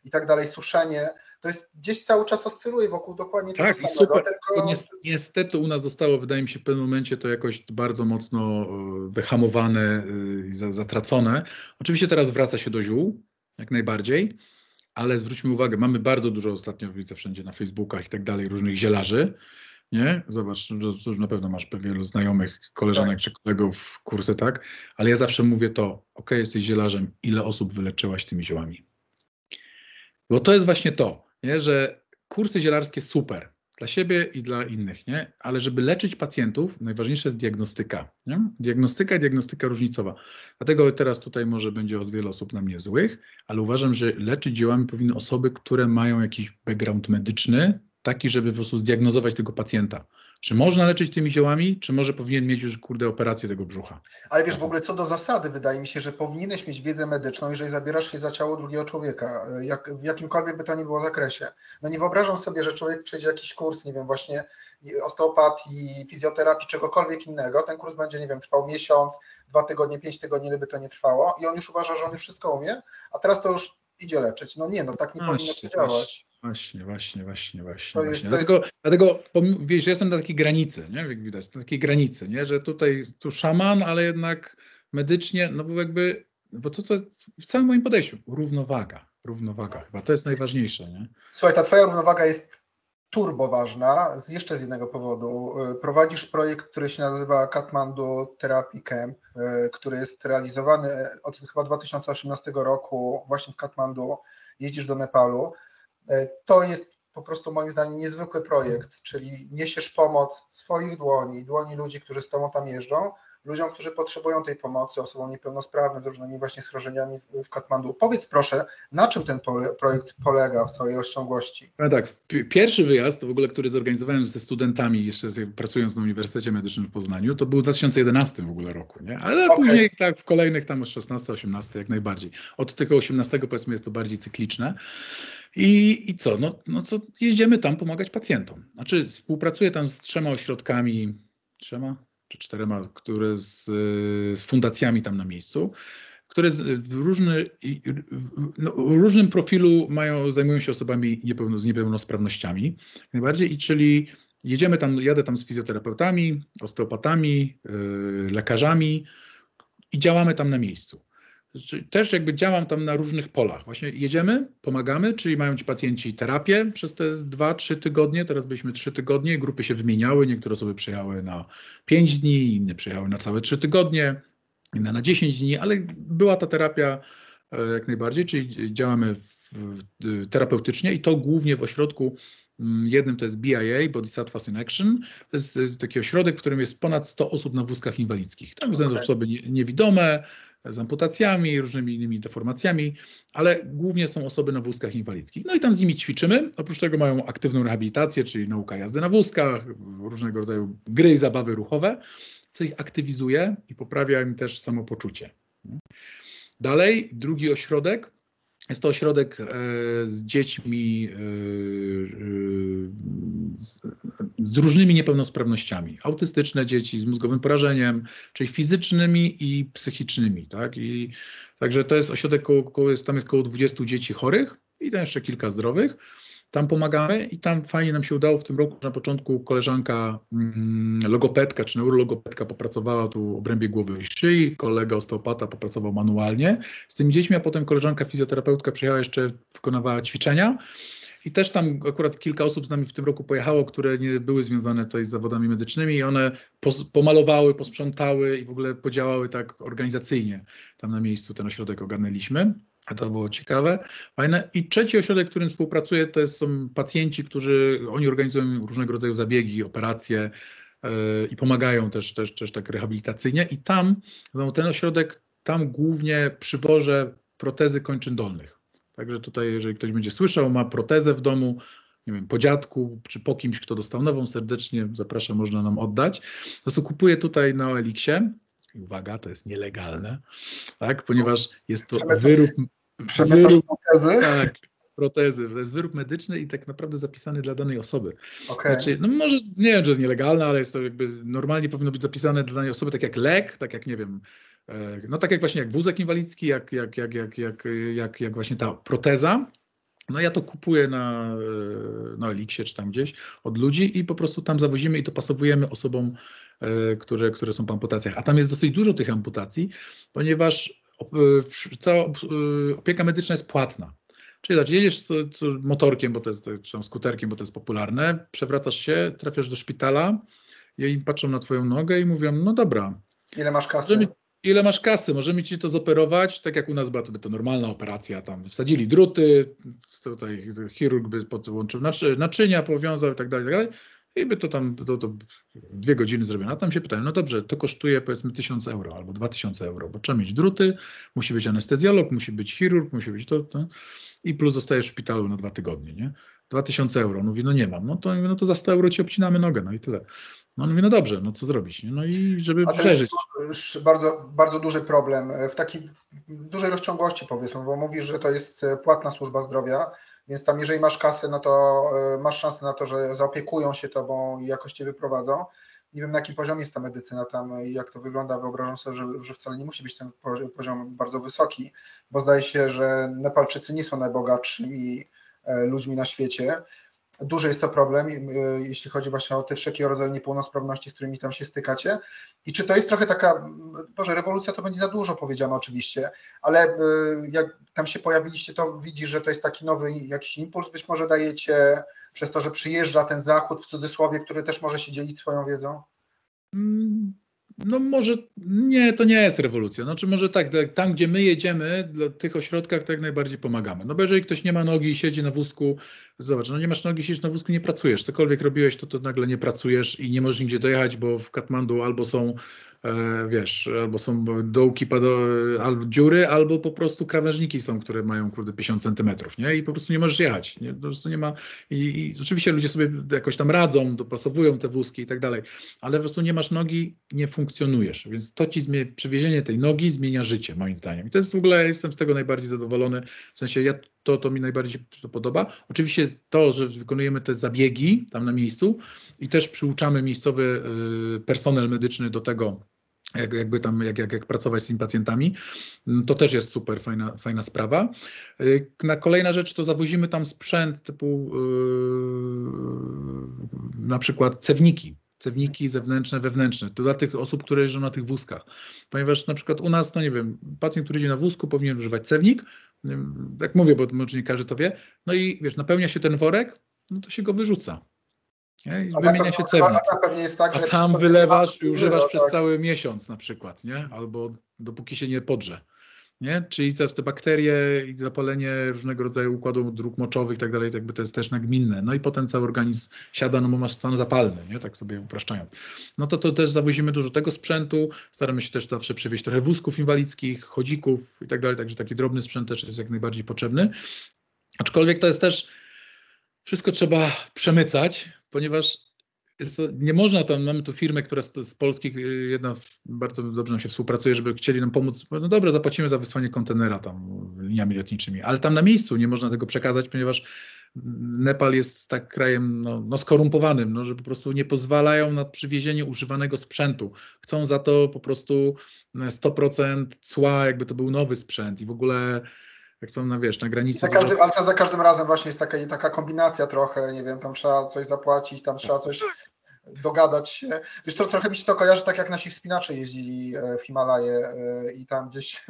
i tak dalej, suszenie, to jest gdzieś cały czas oscyluje wokół dokładnie tak, tego samego. Super. Tylko... Niestety u nas zostało, wydaje mi się, w pewnym momencie to jakoś bardzo mocno wyhamowane i zatracone. Oczywiście teraz wraca się do ziół, jak najbardziej. Ale zwróćmy uwagę, mamy bardzo dużo ostatnio, widzę wszędzie na Facebookach i tak dalej, różnych zielarzy, nie? Zobacz, to na pewno masz wielu znajomych, koleżanek czy kolegów kursy, tak? Ale ja zawsze mówię to, ok, jesteś zielarzem, ile osób wyleczyłaś tymi ziołami? Bo to jest właśnie to, nie? Że kursy zielarskie super, dla siebie i dla innych, nie? Ale żeby leczyć pacjentów, najważniejsza jest diagnostyka, nie? Diagnostyka i diagnostyka różnicowa. Dlatego teraz tutaj może będzie od wielu osób na mnie złych, ale uważam, że leczyć ziołami powinny osoby, które mają jakiś background medyczny, taki, żeby po prostu zdiagnozować tego pacjenta. Czy można leczyć tymi ziołami, czy może powinien mieć już, kurde, operację tego brzucha? Ale wiesz, w ogóle co do zasady, wydaje mi się, że powinieneś mieć wiedzę medyczną, jeżeli zabierasz się za ciało drugiego człowieka, w jakimkolwiek by to nie było zakresie. No nie wyobrażam sobie, że człowiek przejdzie jakiś kurs, nie wiem, właśnie osteopatii, fizjoterapii, czegokolwiek innego. Ten kurs będzie, nie wiem, trwał miesiąc, 2 tygodnie, 5 tygodni, ile by to nie trwało i on już uważa, że on już wszystko umie, a teraz to już idzie leczyć. No nie, no tak nie powinno się działać. Właśnie. Dlatego wiesz, jestem na takiej granicy, nie? Jak widać, na takiej granicy, nie? Że tutaj tu szaman, ale jednak medycznie, no bo jakby, bo to co w całym moim podejściu, równowaga chyba, to jest najważniejsze, nie? Słuchaj, ta twoja równowaga jest turbo ważna, jeszcze z jednego powodu. Prowadzisz projekt, który się nazywa Kathmandu Therapy Camp, który jest realizowany od chyba 2018 roku właśnie w Katmandu, jeździsz do Nepalu. To jest po prostu moim zdaniem niezwykły projekt, czyli niesiesz pomoc swoich dłoni, dłoni ludzi, którzy z tobą tam jeżdżą, ludziom, którzy potrzebują tej pomocy, osobom niepełnosprawnym, z różnymi właśnie schorzeniami w Katmandu. Powiedz proszę, na czym ten projekt polega w swojej rozciągłości? No tak, pierwszy wyjazd, w ogóle, który zorganizowałem ze studentami, jeszcze pracując na Uniwersytecie Medycznym w Poznaniu, to był w 2011 w ogóle roku, nie? Ale później tak w kolejnych tam 16, 18 jak najbardziej. Od tego 18 powiedzmy jest to bardziej cykliczne. I co? No co? Jeździmy tam pomagać pacjentom. Znaczy współpracuję tam z 3 ośrodkami 3 czy 4, które z fundacjami tam na miejscu, które w różnym profilu zajmują się osobami z niepełnosprawnościami najbardziej, i czyli jedziemy tam, jadę tam z fizjoterapeutami, osteopatami, lekarzami i działamy tam na miejscu. Też jakby działam tam na różnych polach. Właśnie jedziemy, pomagamy, czyli mają ci pacjenci terapię przez te 2-3 tygodnie. Teraz byliśmy 3 tygodnie, grupy się wymieniały. Niektóre osoby przyjechały na 5 dni, inne przyjechały na całe 3 tygodnie, inne na 10 dni, ale była ta terapia jak najbardziej, czyli działamy terapeutycznie i to głównie w ośrodku. Jednym to jest BIA, Body Sat Fast and Action. To jest taki ośrodek, w którym jest ponad 100 osób na wózkach inwalidzkich. Tam są osoby niewidome, z amputacjami, różnymi innymi deformacjami, ale głównie są osoby na wózkach inwalidzkich. No i tam z nimi ćwiczymy. Oprócz tego mają aktywną rehabilitację, czyli nauka jazdy na wózkach, różnego rodzaju gry i zabawy ruchowe, co ich aktywizuje i poprawia im też samopoczucie. Dalej, drugi ośrodek. Jest to ośrodek z dziećmi z różnymi niepełnosprawnościami. Autystyczne dzieci z mózgowym porażeniem, czyli fizycznymi i psychicznymi. Tak? Także to jest ośrodek, tam jest około 20 dzieci chorych i tam jeszcze kilka zdrowych. Tam pomagamy i tam fajnie nam się udało w tym roku. Na początku koleżanka logopedka czy neurologopedka popracowała tu w obrębie głowy i szyi, kolega osteopata popracował manualnie z tymi dziećmi, a potem koleżanka fizjoterapeutka przyjechała jeszcze, wykonywała ćwiczenia i też tam akurat kilka osób z nami w tym roku pojechało, które nie były związane tutaj z zawodami medycznymi i one pomalowały, posprzątały i w ogóle podziałały tak organizacyjnie. Tam na miejscu ten ośrodek ogarnęliśmy. A to było ciekawe, fajne. I trzeci ośrodek, z którym współpracuję, to są pacjenci, oni organizują różnego rodzaju zabiegi, operacje i pomagają też tak rehabilitacyjnie. I ten ośrodek, tam głównie przywożę protezy kończyn dolnych. Także tutaj, jeżeli ktoś będzie słyszał, ma protezę w domu, nie wiem, po dziadku czy po kimś, kto dostał nową, serdecznie zapraszam, można nam oddać. To co kupuję tutaj na OLX-ie. I uwaga, to jest nielegalne, tak? Ponieważ jest to wyrób protezy? Tak, protezy. To jest wyrób medyczny i tak naprawdę zapisany dla danej osoby. Okay. Znaczy, no może nie wiem, że jest nielegalne, ale jest to jakby normalnie powinno być zapisane dla danej osoby, tak jak lek, tak jak nie wiem, no tak jak właśnie jak wózek inwalidzki, jak właśnie ta proteza. No ja to kupuję na Elixie czy tam gdzieś od ludzi i po prostu tam zawozimy i dopasowujemy osobom, które są po amputacjach. A tam jest dosyć dużo tych amputacji, ponieważ cała opieka medyczna jest płatna. Czyli znaczy, jedziesz motorkiem, czy skuterkiem, bo to jest popularne, przewracasz się, trafiasz do szpitala i im patrzą na twoją nogę i mówią, no dobra. Ile masz kasy? Ile masz kasy? Możemy ci to zoperować, tak jak u nas była to normalna operacja, tam wsadzili druty, tutaj chirurg by podłączył naczynia, powiązał i tak dalej, i by to tam 2 godziny zrobiono. A tam się pytają, no dobrze, to kosztuje powiedzmy 1000 euro albo 2000 euro, bo trzeba mieć druty, musi być anestezjolog, musi być chirurg, musi być to i plus zostajesz w szpitalu na 2 tygodnie, nie? 2000 euro. Mówi, no nie mam. No to za 100 euro ci obcinamy nogę, no i tyle. No on mówi, no dobrze, no co zrobić, nie? No i żeby przeżyć. To jest bardzo, bardzo duży problem w takiej dużej rozciągłości, powiedzmy, bo mówisz, że to jest płatna służba zdrowia, więc tam jeżeli masz kasę, no to masz szansę na to, że zaopiekują się tobą i jakoś cię wyprowadzą. Nie wiem, na jakim poziomie jest ta medycyna tam i jak to wygląda. Wyobrażam sobie, że wcale nie musi być ten poziom bardzo wysoki, bo zdaje się, że Nepalczycy nie są najbogatszymi ludźmi na świecie. Duży jest to problem, jeśli chodzi właśnie o te wszelkie rodzaje niepełnosprawności, z którymi tam się stykacie. I czy to jest trochę taka, Boże, rewolucja to będzie za dużo powiedziane oczywiście, ale jak tam się pojawiliście, to widzisz, że to jest taki nowy jakiś impuls, być może dajecie przez to, że przyjeżdża ten Zachód w cudzysłowie, który też może się dzielić swoją wiedzą? No może nie, to nie jest rewolucja. Znaczy może tak, tam gdzie my jedziemy, dla tych ośrodkach tak najbardziej pomagamy. No bo jeżeli ktoś nie ma nogi i siedzi na wózku, zobacz, no nie masz nogi, siedzisz na wózku, nie pracujesz. Cokolwiek robiłeś, to nagle nie pracujesz i nie możesz nigdzie dojechać, bo w Katmandu albo są, albo są dołki, albo dziury, albo po prostu krawężniki są, które mają, kurde, 50 centymetrów, nie? I po prostu nie możesz jechać. Nie? Po prostu nie ma... I oczywiście ludzie sobie jakoś tam radzą, dopasowują te wózki i tak dalej, ale po prostu nie masz nogi, nie funkcjonujesz, więc przywiezienie tej nogi zmienia życie, moim zdaniem. I to jest w ogóle, ja jestem z tego najbardziej zadowolony, w sensie ja To mi najbardziej się podoba. Oczywiście to, że wykonujemy te zabiegi tam na miejscu i też przyuczamy miejscowy personel medyczny do tego, jak pracować z tymi pacjentami, to też jest super fajna sprawa. Kolejna rzecz to zawozimy tam sprzęt typu na przykład cewniki zewnętrzne, wewnętrzne. To dla tych osób, które jeżdżą na tych wózkach. Ponieważ na przykład u nas, no nie wiem, pacjent, który idzie na wózku, powinien używać cewnik. Tak mówię, bo może nie każdy to wie. No i wiesz, napełnia się ten worek, no to się go wyrzuca. Nie? I wymienia się cewnik. A tam wylewasz i używasz przez cały miesiąc na przykład, nie? Albo dopóki się nie podrze. Nie? Czyli też te bakterie i zapalenie różnego rodzaju układów dróg moczowych i tak dalej, jakby to jest też nagminne. No i potem cały organizm siada, no bo masz stan zapalny, nie? Tak sobie upraszczając. No to też zawozimy dużo tego sprzętu, staramy się też zawsze przywieźć trochę wózków inwalidzkich, chodzików i tak dalej, także taki drobny sprzęt też jest jak najbardziej potrzebny. Aczkolwiek to jest też, wszystko trzeba przemycać, ponieważ nie można tam, mamy tu firmę, która z Polski, jedna bardzo dobrze nam się współpracuje, żeby chcieli nam pomóc. No dobra, zapłacimy za wysłanie kontenera tam liniami lotniczymi, ale tam na miejscu nie można tego przekazać, ponieważ Nepal jest tak krajem skorumpowanym, że po prostu nie pozwalają na przywiezienie używanego sprzętu. Chcą za to po prostu 100% cła, jakby to był nowy sprzęt i w ogóle... Jak są na granicy. Ale to za każdym razem właśnie jest taka kombinacja trochę, nie wiem, tam trzeba coś zapłacić, tam trzeba coś dogadać się. Wiesz, to trochę mi się to kojarzy tak, jak nasi wspinacze jeździli w Himalaje i tam gdzieś,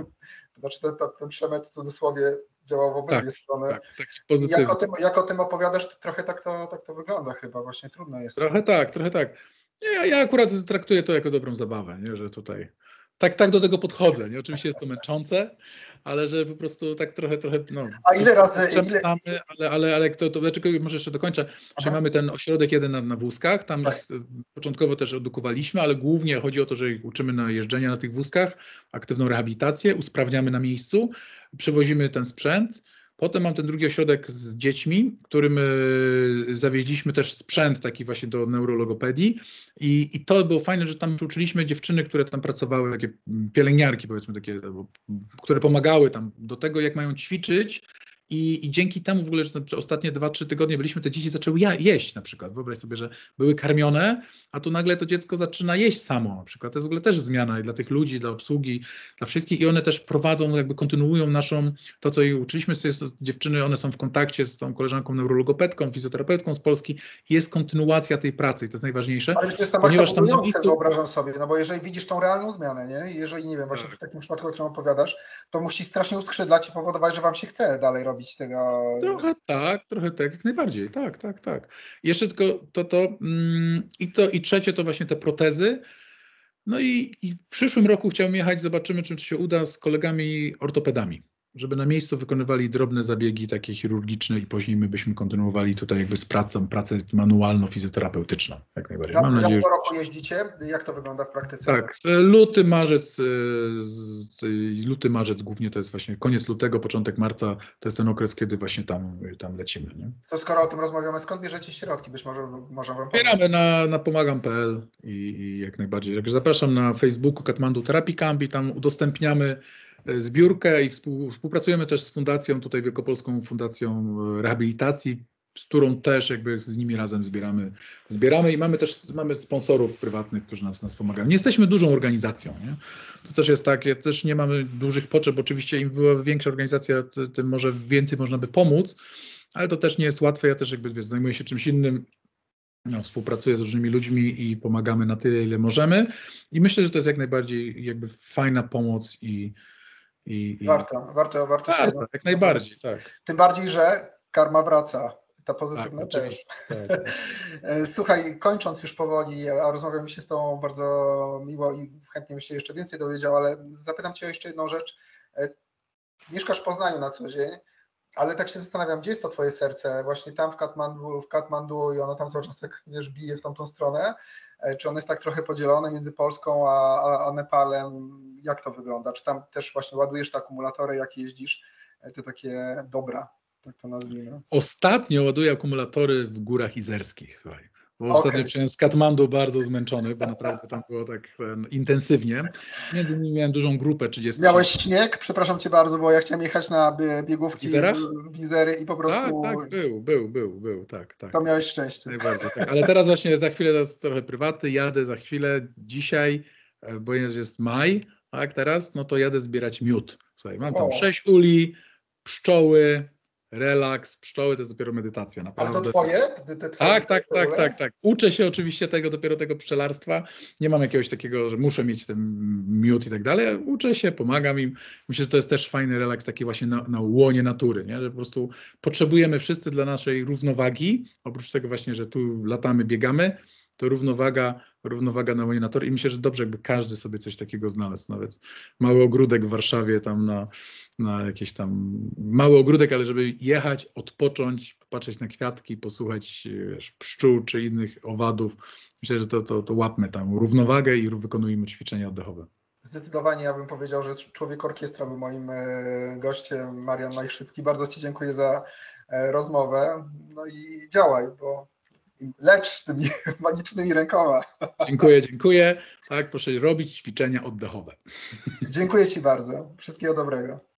to znaczy ten przemyt w cudzysłowie działał w obydwie strony. Tak, taki pozytywny. Jak o tym opowiadasz, to trochę tak to wygląda chyba, właśnie trudno jest. Trochę tak. Ja akurat traktuję to jako dobrą zabawę, nie, że tutaj... Tak do tego podchodzę. Nie? Oczywiście jest to męczące, ale że po prostu tak trochę. A ile razy? Ale dlaczego może jeszcze dokończę? Aha. Że mamy ten ośrodek jeden na wózkach. Tam początkowo też edukowaliśmy, ale głównie chodzi o to, że ich uczymy na jeżdżenia na tych wózkach, aktywną rehabilitację, usprawniamy na miejscu, przywozimy ten sprzęt. Potem mam ten drugi ośrodek z dziećmi, którym zawieźliśmy też sprzęt taki właśnie do neurologopedii i to było fajne, że tam uczyliśmy dziewczyny, które tam pracowały, takie pielęgniarki powiedzmy takie, które pomagały tam do tego, jak mają ćwiczyć i dzięki temu w ogóle, że ostatnie 2-3 tygodnie byliśmy, te dzieci zaczęły jeść na przykład. Wyobraź sobie, że były karmione, a tu nagle to dziecko zaczyna jeść samo na przykład. To jest w ogóle też zmiana i dla tych ludzi, dla obsługi, dla wszystkich i one też prowadzą, jakby kontynuują to, co jej uczyliśmy. Dziewczyny, one są w kontakcie z tą koleżanką neurologopedką, fizjoterapeutką z Polski. Jest kontynuacja tej pracy i to jest najważniejsze. Ale to jest tam wyobrażam sobie, no bo jeżeli widzisz tą realną zmianę, nie? Jeżeli, nie wiem, właśnie w takim przypadku, o którym opowiadasz, to musi strasznie uskrzydlać i powodować, że wam się chce dalej robić. Tego... Trochę tak, jak najbardziej, tak. Jeszcze tylko i trzecie to właśnie te protezy. No i w przyszłym roku chciałbym jechać, zobaczymy, czy się uda z kolegami ortopedami, żeby na miejscu wykonywali drobne zabiegi takie chirurgiczne i później my byśmy kontynuowali tutaj jakby z pracę manualno-fizjoterapeutyczną, jak najbardziej. Mam nadzieję, że... Po roku jeździcie? Jak to wygląda w praktyce? Tak, luty, marzec głównie to jest właśnie koniec lutego, początek marca, to jest ten okres, kiedy właśnie tam lecimy. Nie? To skoro o tym rozmawiamy, skąd bierzecie środki? Być może wam pomóc? Bieramy na pomagam.pl i jak najbardziej. Także zapraszam na Facebooku Kathmandu Therapy Camp i tam udostępniamy zbiórkę i współpracujemy też z fundacją, tutaj Wielkopolską Fundacją Rehabilitacji, z którą też jakby z nimi razem zbieramy i mamy sponsorów prywatnych, którzy nas pomagają. Nie jesteśmy dużą organizacją, nie? To też jest takie, też nie mamy dużych potrzeb, oczywiście im była większa organizacja, tym może więcej można by pomóc, ale to też nie jest łatwe, ja też jakby zajmuję się czymś innym. Współpracuję z różnymi ludźmi i pomagamy na tyle, ile możemy i myślę, że to jest jak najbardziej jakby fajna pomoc i... Warto. Jak najbardziej, tak. Tym bardziej, że karma wraca. Ta pozytywna część. Tak. Słuchaj, kończąc już powoli, a rozmawiam się z Tobą bardzo miło i chętnie bym się jeszcze więcej dowiedział, ale zapytam Cię o jeszcze jedną rzecz. Mieszkasz w Poznaniu na co dzień, ale tak się zastanawiam, gdzie jest to Twoje serce? Właśnie tam w Katmandu i ono tam cały czas tak, wiesz, bije w tamtą stronę? Czy ono jest tak trochę podzielone między Polską a Nepalem? Jak to wygląda? Czy tam też właśnie ładujesz te akumulatory, jak jeździsz? Te takie dobra, tak to nazwijmy. Ostatnio ładuję akumulatory w Górach Izerskich, słuchaj. Bo ostatnio przyjechałem z Katmandu bardzo zmęczony, bo naprawdę tam było tak intensywnie. Między innymi miałem dużą grupę 30. Miałeś śnieg? Przepraszam cię bardzo, bo ja chciałem jechać na biegówki w Izery i po prostu... Tak, był, tak. To miałeś szczęście. Najbardziej, tak. Ale teraz właśnie za chwilę, to jest trochę prywatny, jadę za chwilę, dzisiaj, bo jest maj, tak teraz, no to jadę zbierać miód. Słuchaj, mam tam 6 uli, pszczoły... Relaks, pszczoły to jest dopiero medytacja. Naprawdę. Ale to twoje? Te twoje? Tak. Uczę się oczywiście dopiero tego pszczelarstwa. Nie mam jakiegoś takiego, że muszę mieć ten miód i tak dalej. Uczę się, pomagam im. Myślę, że to jest też fajny relaks taki właśnie na łonie natury, nie? Że po prostu potrzebujemy wszyscy dla naszej równowagi, oprócz tego właśnie, że tu latamy, biegamy, to równowaga na łonie natury i myślę, że dobrze jakby każdy sobie coś takiego znalazł, nawet mały ogródek w Warszawie tam na jakieś tam, mały ogródek, ale żeby jechać, odpocząć, popatrzeć na kwiatki, posłuchać pszczół czy innych owadów. Myślę, że to łapmy tam równowagę i wykonujmy ćwiczenia oddechowe. Zdecydowanie ja bym powiedział, że jest człowiek orkiestra, był moim gościem Marian Majchrzycki. Bardzo ci dziękuję za rozmowę, no i działaj, bo lecz tymi magicznymi rękoma. Dziękuję. Tak, proszę robić ćwiczenia oddechowe. Dziękuję ci bardzo. Wszystkiego dobrego.